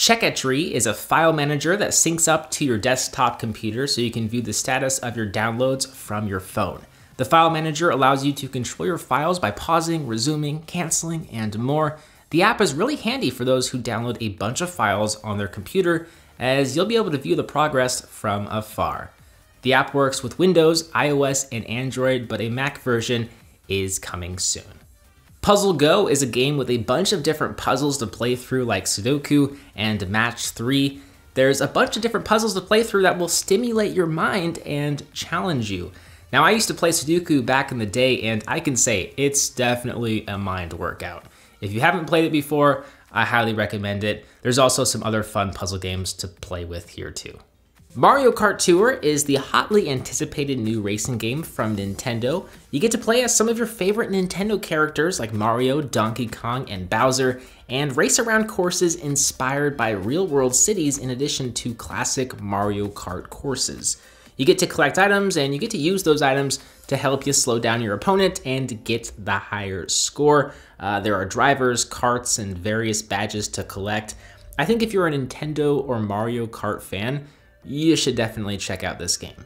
Checkatree is a file manager that syncs up to your desktop computer so you can view the status of your downloads from your phone. The file manager allows you to control your files by pausing, resuming, canceling, and more. The app is really handy for those who download a bunch of files on their computer, as you'll be able to view the progress from afar. The app works with Windows, iOS, and Android, but a Mac version is coming soon. Puzzle Go is a game with a bunch of different puzzles to play through, like Sudoku and Match 3. There's a bunch of different puzzles to play through that will stimulate your mind and challenge you. Now, I used to play Sudoku back in the day, and I can say it's definitely a mind workout. If you haven't played it before, I highly recommend it. There's also some other fun puzzle games to play with here too. Mario Kart Tour is the hotly anticipated new racing game from Nintendo. You get to play as some of your favorite Nintendo characters like Mario, Donkey Kong, and Bowser, and race around courses inspired by real-world cities in addition to classic Mario Kart courses. You get to collect items, and you get to use those items to help you slow down your opponent and get the higher score. There are drivers, carts, and various badges to collect. I think if you're a Nintendo or Mario Kart fan, you should definitely check out this game.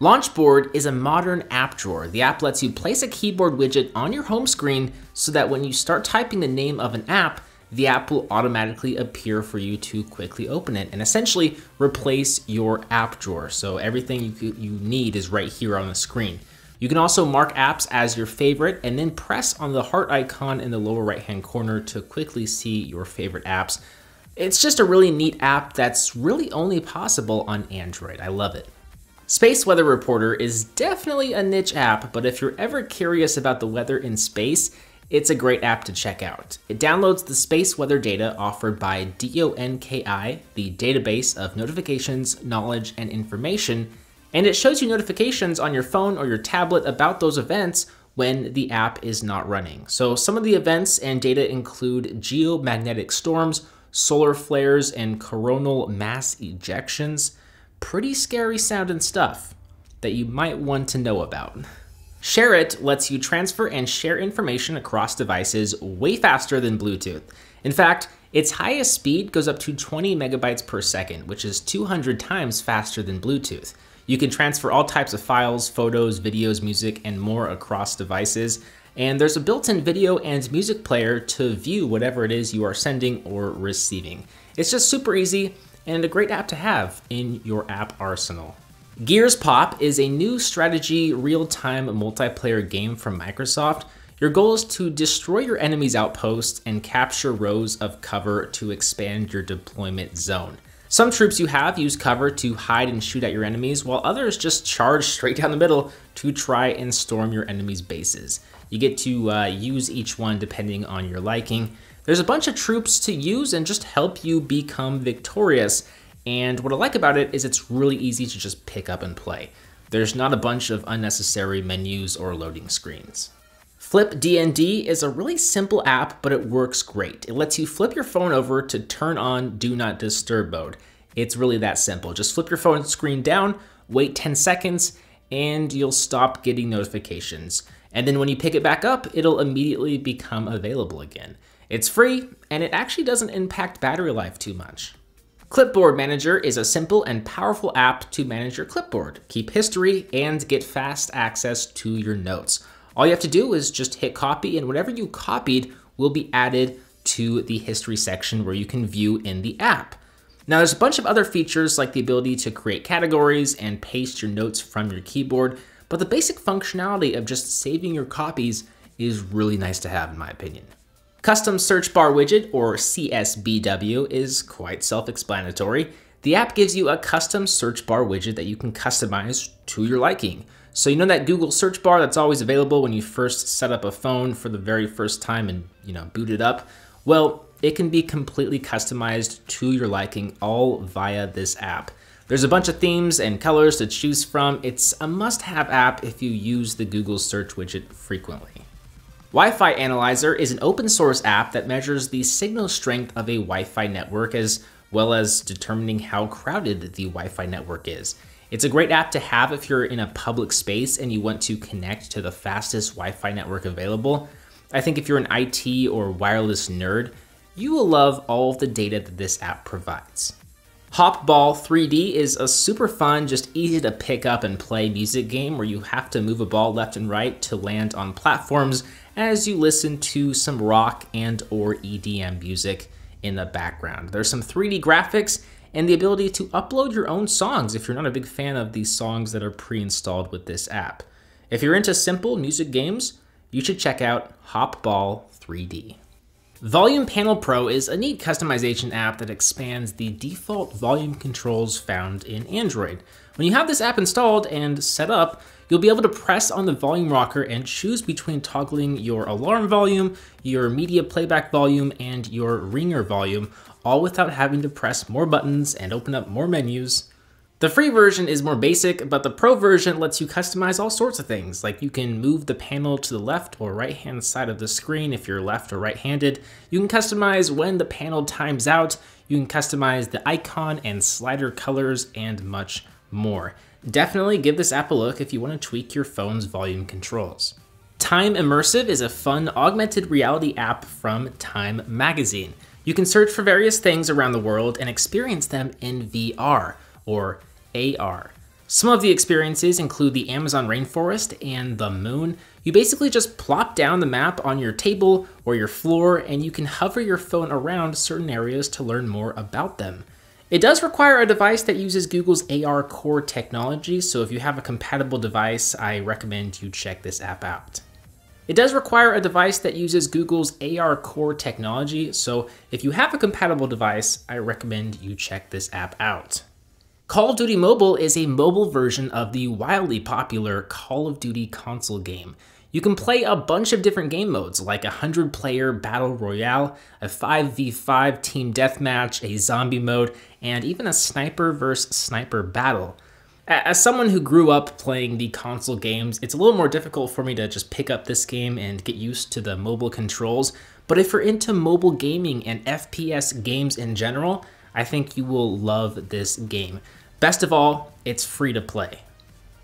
Launchboard is a modern app drawer. The app lets you place a keyboard widget on your home screen so that when you start typing the name of an app, the app will automatically appear for you to quickly open it and essentially replace your app drawer. So everything you need is right here on the screen. You can also mark apps as your favorite and then press on the heart icon in the lower right-hand corner to quickly see your favorite apps. It's just a really neat app that's really only possible on Android. I love it. Space Weather Reporter is definitely a niche app, but if you're ever curious about the weather in space, it's a great app to check out. It downloads the space weather data offered by DONKI, the database of notifications, knowledge, and information, and it shows you notifications on your phone or your tablet about those events when the app is not running. So some of the events and data include geomagnetic storms, solar flares, and coronal mass ejections. Pretty scary sounding stuff that you might want to know about. ShareIt lets you transfer and share information across devices way faster than Bluetooth. In fact, its highest speed goes up to 20 megabytes per second, which is 200 times faster than Bluetooth. You can transfer all types of files, photos, videos, music, and more across devices. And there's a built-in video and music player to view whatever it is you are sending or receiving. It's just super easy and a great app to have in your app arsenal. Gears Pop is a new strategy real-time multiplayer game from Microsoft. Your goal is to destroy your enemy's outposts and capture rows of cover to expand your deployment zone. Some troops you have use cover to hide and shoot at your enemies, while others just charge straight down the middle to try and storm your enemy's bases. You get to use each one depending on your liking. There's a bunch of troops to use and just help you become victorious. And what I like about it is it's really easy to just pick up and play. There's not a bunch of unnecessary menus or loading screens. Flip DND is a really simple app, but it works great. It lets you flip your phone over to turn on Do Not Disturb mode. It's really that simple. Just flip your phone screen down, wait 10 seconds, and you'll stop getting notifications. And then when you pick it back up, it'll immediately become available again. It's free, and it actually doesn't impact battery life too much. Clipboard Manager is a simple and powerful app to manage your clipboard, keep history, and get fast access to your notes. All you have to do is just hit copy, and whatever you copied will be added to the history section where you can view in the app. Now, there's a bunch of other features like the ability to create categories and paste your notes from your keyboard, but the basic functionality of just saving your copies is really nice to have, in my opinion. Custom Search Bar Widget, or CSBW, is quite self-explanatory. The app gives you a custom search bar widget that you can customize to your liking. So you know that Google search bar that's always available when you first set up a phone for the very first time and, boot it up? Well, it can be completely customized to your liking, all via this app. There's a bunch of themes and colors to choose from. It's a must-have app if you use the Google search widget frequently. Wi-Fi Analyzer is an open-source app that measures the signal strength of a Wi-Fi network, as well as determining how crowded the Wi-Fi network is. It's a great app to have if you're in a public space and you want to connect to the fastest Wi-Fi network available. I think if you're an IT or wireless nerd, you will love all of the data that this app provides. Hopball 3D is a super fun, just easy to pick up and play music game where you have to move a ball left and right to land on platforms as you listen to some rock and or EDM music in the background. There's some 3D graphics and the ability to upload your own songs if you're not a big fan of these songs that are pre-installed with this app. If you're into simple music games, you should check out Hopball 3D. Volume Panel Pro is a neat customization app that expands the default volume controls found in Android. When you have this app installed and set up, you'll be able to press on the volume rocker and choose between toggling your alarm volume, your media playback volume, and your ringer volume, all without having to press more buttons and open up more menus. The free version is more basic, but the pro version lets you customize all sorts of things, like you can move the panel to the left or right hand side of the screen if you're left or right handed, you can customize when the panel times out, you can customize the icon and slider colors, and much more. Definitely give this app a look if you want to tweak your phone's volume controls. Time Immersive is a fun augmented reality app from Time Magazine. You can search for various things around the world and experience them in VR. Or AR. Some of the experiences include the Amazon rainforest and the moon. You basically just plop down the map on your table or your floor and you can hover your phone around certain areas to learn more about them. It does require a device that uses Google's AR Core technology, so if you have a compatible device, I recommend you check this app out. It does require a device that uses Google's AR Core technology, so if you have a compatible device, I recommend you check this app out. Call of Duty Mobile is a mobile version of the wildly popular Call of Duty console game. You can play a bunch of different game modes, like a 100-player battle royale, a 5v5 team deathmatch, a zombie mode, and even a sniper versus sniper battle. As someone who grew up playing the console games, it's a little more difficult for me to just pick up this game and get used to the mobile controls, but if you're into mobile gaming and FPS games in general, I think you will love this game. Best of all, it's free to play.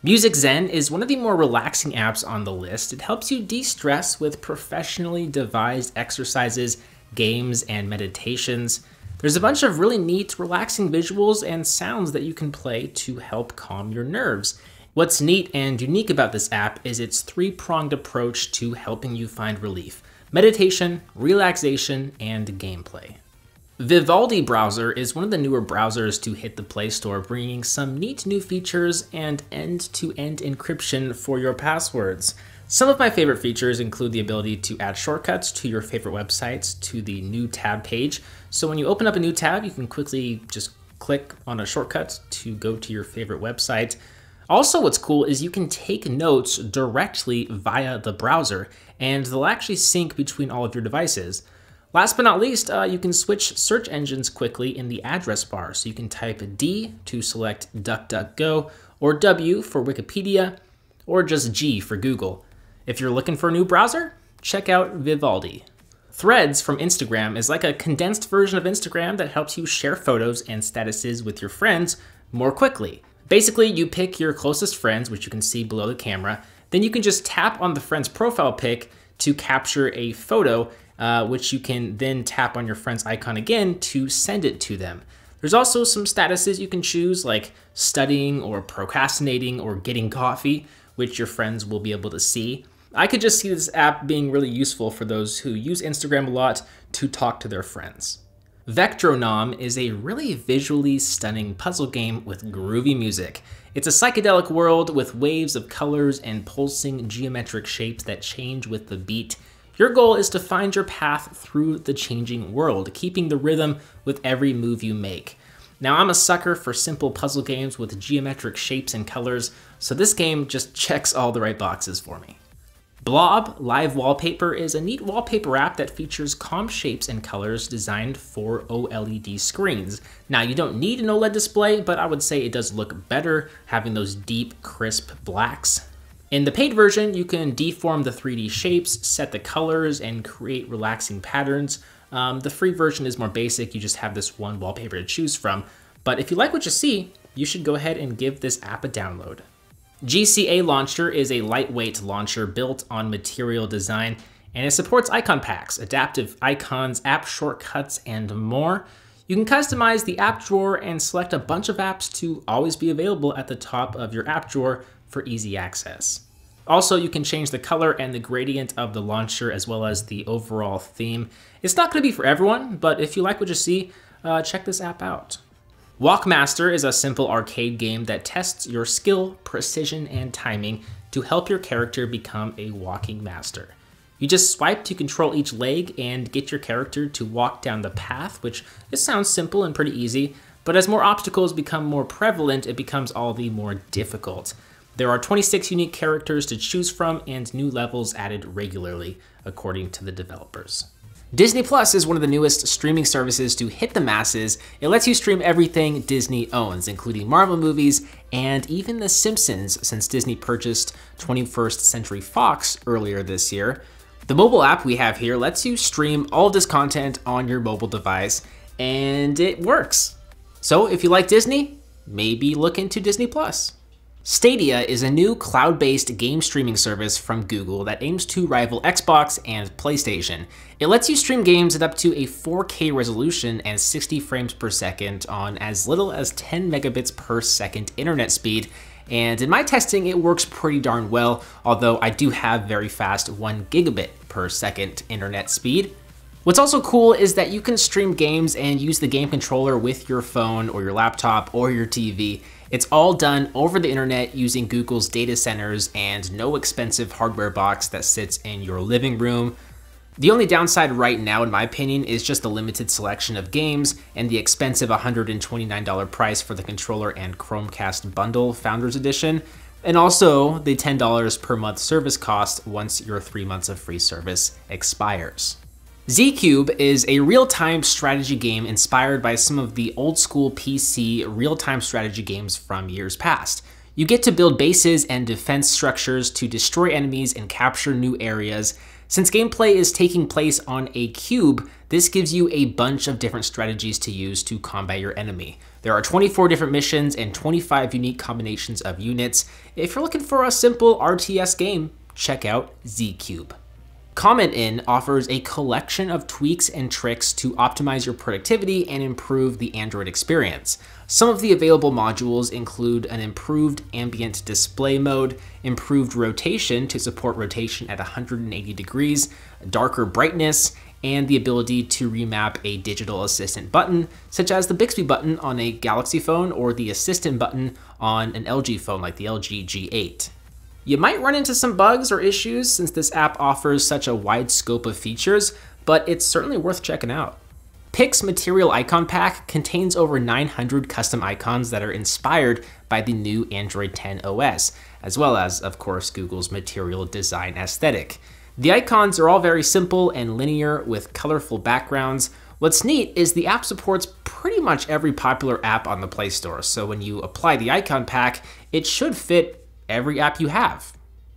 Music Zen is one of the more relaxing apps on the list. It helps you de-stress with professionally devised exercises, games, and meditations. There's a bunch of really neat, relaxing visuals and sounds that you can play to help calm your nerves. What's neat and unique about this app is its three-pronged approach to helping you find relief: meditation, relaxation, and gameplay. Vivaldi Browser is one of the newer browsers to hit the Play Store, bringing some neat new features and end-to-end encryption for your passwords. Some of my favorite features include the ability to add shortcuts to your favorite websites to the new tab page. So when you open up a new tab, you can quickly just click on a shortcut to go to your favorite website. Also, what's cool is you can take notes directly via the browser, and they'll actually sync between all of your devices. Last but not least, you can switch search engines quickly in the address bar. So you can type D to select DuckDuckGo, or W for Wikipedia, or just G for Google. If you're looking for a new browser, check out Vivaldi. Threads from Instagram is like a condensed version of Instagram that helps you share photos and statuses with your friends more quickly. Basically, you pick your closest friends, which you can see below the camera. Then you can just tap on the friend's profile pic to capture a photo, which you can then tap on your friend's icon again to send it to them. There's also some statuses you can choose, like studying or procrastinating or getting coffee, which your friends will be able to see. I could just see this app being really useful for those who use Instagram a lot to talk to their friends. Vectronom is a really visually stunning puzzle game with groovy music. It's a psychedelic world with waves of colors and pulsing geometric shapes that change with the beat. Your goal is to find your path through the changing world, keeping the rhythm with every move you make. Now, I'm a sucker for simple puzzle games with geometric shapes and colors, so this game just checks all the right boxes for me. Blob Live Wallpaper is a neat wallpaper app that features calm shapes and colors designed for OLED screens. Now, you don't need an OLED display, but I would say it does look better having those deep, crisp blacks. In the paid version, you can deform the 3D shapes, set the colors, and create relaxing patterns. The free version is more basic. You just have this one wallpaper to choose from. But if you like what you see, you should go ahead and give this app a download. GCA Launcher is a lightweight launcher built on material design. and it supports icon packs, adaptive icons, app shortcuts, and more. You can customize the app drawer and select a bunch of apps to always be available at the top of your app drawer for easy access. Also, you can change the color and the gradient of the launcher as well as the overall theme. It's not going to be for everyone, but if you like what you see, check this app out. Walkmaster is a simple arcade game that tests your skill, precision, and timing to help your character become a walking master. You just swipe to control each leg and get your character to walk down the path, which it sounds simple and pretty easy, but as more obstacles become more prevalent, it becomes all the more difficult. There are 26 unique characters to choose from and new levels added regularly, according to the developers. Disney Plus is one of the newest streaming services to hit the masses. It lets you stream everything Disney owns, including Marvel movies and even The Simpsons, since Disney purchased 21st Century Fox earlier this year. The mobile app we have here lets you stream all of this content on your mobile device, and it works. So if you like Disney, maybe look into Disney Plus. Stadia is a new cloud-based game streaming service from Google that aims to rival Xbox and PlayStation. It lets you stream games at up to a 4K resolution and 60 frames per second on as little as 10 megabits per second internet speed, and in my testing it works pretty darn well, although I do have very fast 1 gigabit per second internet speed. What's also cool is that you can stream games and use the game controller with your phone or your laptop or your TV. It's all done over the internet using Google's data centers and no expensive hardware box that sits in your living room. The only downside right now, in my opinion, is just the limited selection of games and the expensive $129 price for the controller and Chromecast bundle, Founders Edition, and also the $10 per month service cost once your 3 months of free service expires. Z-Cube is a real-time strategy game inspired by some of the old-school PC real-time strategy games from years past. You get to build bases and defense structures to destroy enemies and capture new areas. Since gameplay is taking place on a cube, this gives you a bunch of different strategies to use to combat your enemy. There are 24 different missions and 25 unique combinations of units. If you're looking for a simple RTS game, check out Z-Cube. Comment In offers a collection of tweaks and tricks to optimize your productivity and improve the Android experience. Some of the available modules include an improved ambient display mode, improved rotation to support rotation at 180 degrees, darker brightness, and the ability to remap a digital assistant button, such as the Bixby button on a Galaxy phone or the assistant button on an LG phone like the LG G8. You might run into some bugs or issues since this app offers such a wide scope of features, but it's certainly worth checking out. Pix Material Icon Pack contains over 900 custom icons that are inspired by the new Android 10 OS, as well as, of course, Google's material design aesthetic. The icons are all very simple and linear with colorful backgrounds. What's neat is the app supports pretty much every popular app on the Play Store, so when you apply the icon pack, it should fit every app you have.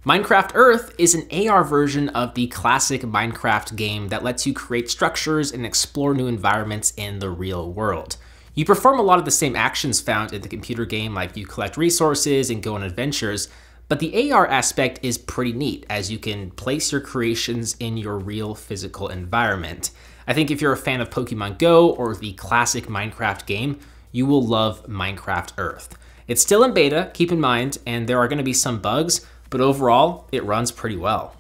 Minecraft Earth is an AR version of the classic Minecraft game that lets you create structures and explore new environments in the real world. You perform a lot of the same actions found in the computer game, like you collect resources and go on adventures, but the AR aspect is pretty neat as you can place your creations in your real physical environment. I think if you're a fan of Pokemon Go or the classic Minecraft game, you will love Minecraft Earth. It's still in beta, keep in mind, and there are going to be some bugs, but overall, it runs pretty well.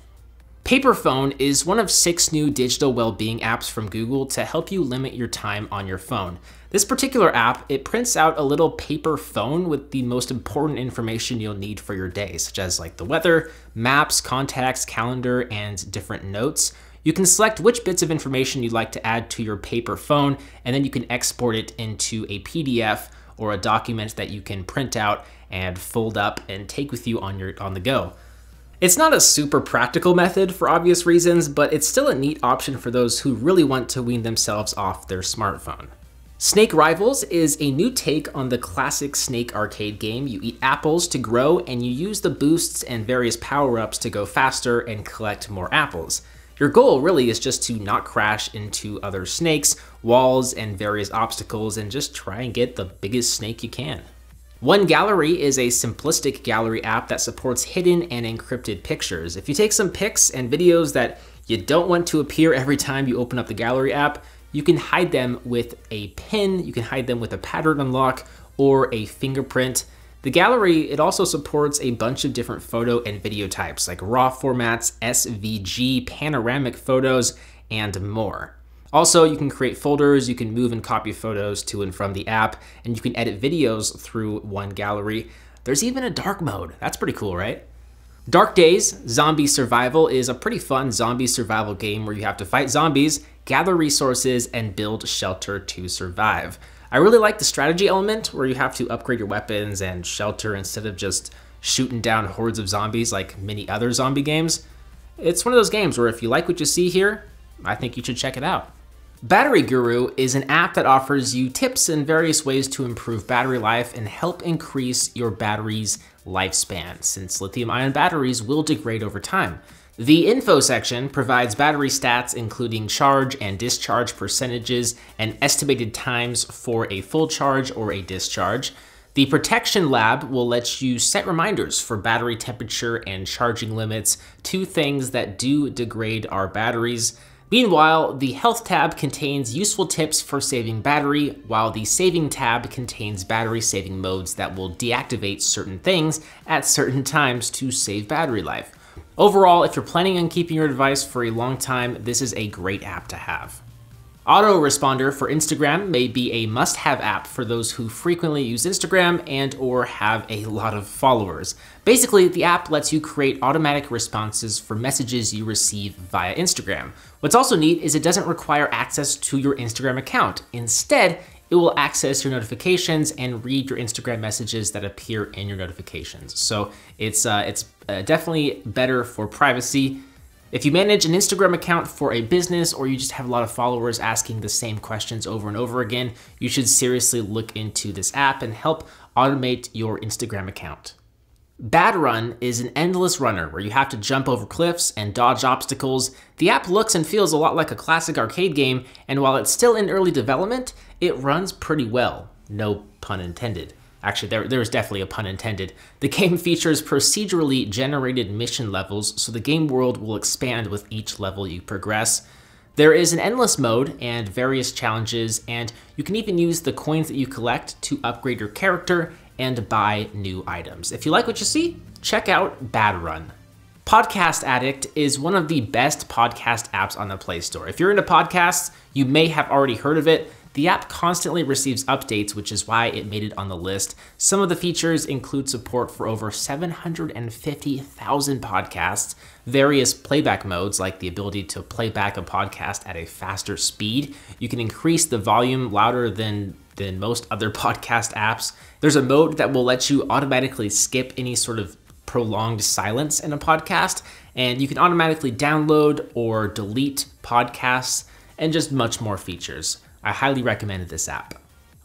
Paperphone is one of 6 new digital well-being apps from Google to help you limit your time on your phone. This particular app, it prints out a little paper phone with the most important information you'll need for your day, such as like the weather, maps, contacts, calendar, and different notes. You can select which bits of information you'd like to add to your paper phone, and then you can export it into a PDF or a document that you can print out and fold up and take with you on the go. It's not a super practical method for obvious reasons, but it's still a neat option for those who really want to wean themselves off their smartphone. Snake Rivals is a new take on the classic Snake arcade game. You eat apples to grow, and you use the boosts and various power-ups to go faster and collect more apples. Your goal really is just to not crash into other snakes, walls, and various obstacles, and just try and get the biggest snake you can. One Gallery is a simplistic gallery app that supports hidden and encrypted pictures. If you take some pics and videos that you don't want to appear every time you open up the gallery app, you can hide them with a pin, you can hide them with a pattern unlock or a fingerprint. The gallery, it also supports a bunch of different photo and video types like RAW formats, SVG, panoramic photos, and more. Also, you can create folders, you can move and copy photos to and from the app, and you can edit videos through one gallery. There's even a dark mode. That's pretty cool, right? Dark Days Zombie Survival is a pretty fun zombie survival game where you have to fight zombies, gather resources, and build shelter to survive. I really like the strategy element where you have to upgrade your weapons and shelter instead of just shooting down hordes of zombies like many other zombie games. It's one of those games where if you like what you see here, I think you should check it out. Battery Guru is an app that offers you tips and various ways to improve battery life and help increase your battery's lifespan, since lithium-ion batteries will degrade over time. The info section provides battery stats, including charge and discharge percentages and estimated times for a full charge or a discharge. The protection lab will let you set reminders for battery temperature and charging limits, two things that do degrade our batteries. Meanwhile, the health tab contains useful tips for saving battery, while the saving tab contains battery saving modes that will deactivate certain things at certain times to save battery life. Overall, if you're planning on keeping your device for a long time, this is a great app to have. Autoresponder for Instagram may be a must-have app for those who frequently use Instagram and or have a lot of followers. Basically, the app lets you create automatic responses for messages you receive via Instagram. What's also neat is it doesn't require access to your Instagram account. Instead, it will access your notifications and read your Instagram messages that appear in your notifications. So it's definitely better for privacy. If you manage an Instagram account for a business or you just have a lot of followers asking the same questions over and over again, you should seriously look into this app and help automate your Instagram account. Bad Run is an endless runner where you have to jump over cliffs and dodge obstacles. The app looks and feels a lot like a classic arcade game, and while it's still in early development, it runs pretty well. No pun intended. Actually, there is definitely a pun intended. The game features procedurally generated mission levels, so the game world will expand with each level you progress. There is an endless mode and various challenges, and you can even use the coins that you collect to upgrade your character and buy new items. If you like what you see, check out Bad Run. Podcast Addict is one of the best podcast apps on the Play Store. If you're into podcasts, you may have already heard of it. The app constantly receives updates, which is why it made it on the list. Some of the features include support for over 750,000 podcasts, various playback modes like the ability to play back a podcast at a faster speed. You can increase the volume louder than most other podcast apps. There's a mode that will let you automatically skip any sort of prolonged silence in a podcast, and you can automatically download or delete podcasts, and just much more features. I highly recommend this app.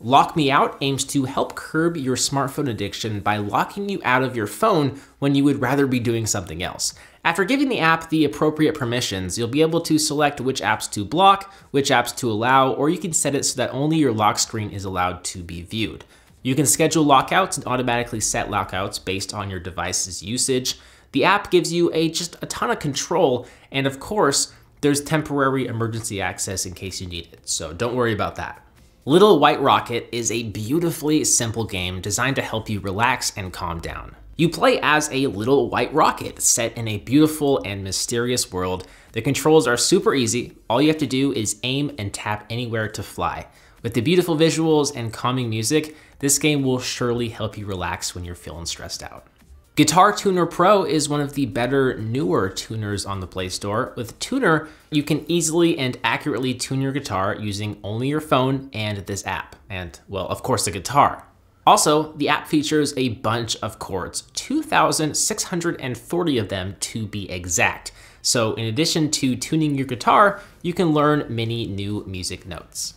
Lock Me Out aims to help curb your smartphone addiction by locking you out of your phone when you would rather be doing something else. After giving the app the appropriate permissions, you'll be able to select which apps to block, which apps to allow, or you can set it so that only your lock screen is allowed to be viewed. You can schedule lockouts and automatically set lockouts based on your device's usage. The app gives you just a ton of control, and of course, there's temporary emergency access in case you need it, so don't worry about that. Little White Rocket is a beautifully simple game designed to help you relax and calm down. You play as a little white rocket set in a beautiful and mysterious world. The controls are super easy. All you have to do is aim and tap anywhere to fly. With the beautiful visuals and calming music, this game will surely help you relax when you're feeling stressed out. Guitar Tuner Pro is one of the better, newer tuners on the Play Store. With Tuner, you can easily and accurately tune your guitar using only your phone and this app, and, well, of course, the guitar. Also, the app features a bunch of chords, 2,640 of them to be exact. So in addition to tuning your guitar, you can learn many new music notes.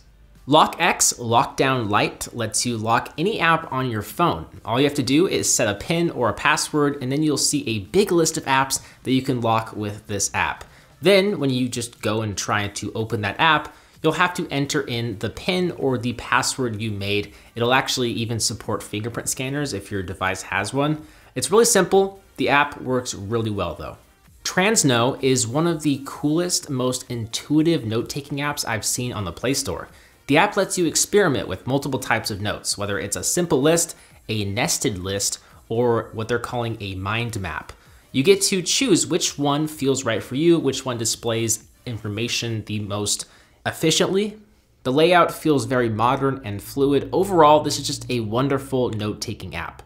LockX Lockdown Lite lets you lock any app on your phone. All you have to do is set a PIN or a password, and then you'll see a big list of apps that you can lock with this app. Then when you just go and try to open that app, you'll have to enter in the PIN or the password you made. It'll actually even support fingerprint scanners if your device has one. It's really simple. The app works really well though. Transno is one of the coolest, most intuitive note-taking apps I've seen on the Play Store. The app lets you experiment with multiple types of notes, whether it's a simple list, a nested list, or what they're calling a mind map. You get to choose which one feels right for you, which one displays information the most efficiently. The layout feels very modern and fluid. Overall, this is just a wonderful note-taking app.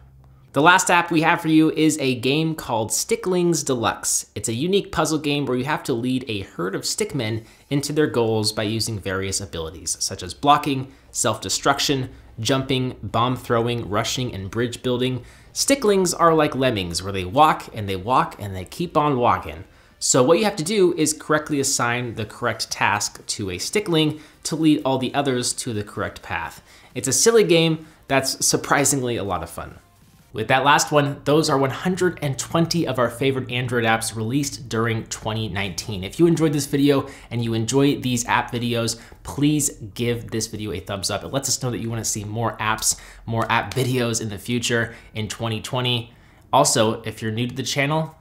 The last app we have for you is a game called Sticklings Deluxe. It's a unique puzzle game where you have to lead a herd of stickmen into their goals by using various abilities, such as blocking, self-destruction, jumping, bomb throwing, rushing, and bridge building. Sticklings are like lemmings, where they walk and they keep on walking. So what you have to do is correctly assign the correct task to a stickling to lead all the others to the correct path. It's a silly game that's surprisingly a lot of fun. With that last one, those are 120 of our favorite Android apps released during 2019. If you enjoyed this video and you enjoy these app videos, please give this video a thumbs up. It lets us know that you want to see more apps, more app videos in the future in 2020. Also, if you're new to the channel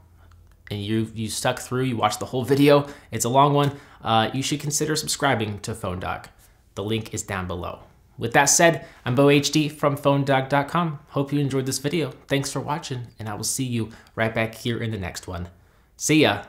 and you stuck through, you watched the whole video, it's a long one, you should consider subscribing to PhoneDog. The link is down below. With that said, I'm Beau HD from PhoneDog.com. Hope you enjoyed this video. Thanks for watching, and I will see you right back here in the next one. See ya.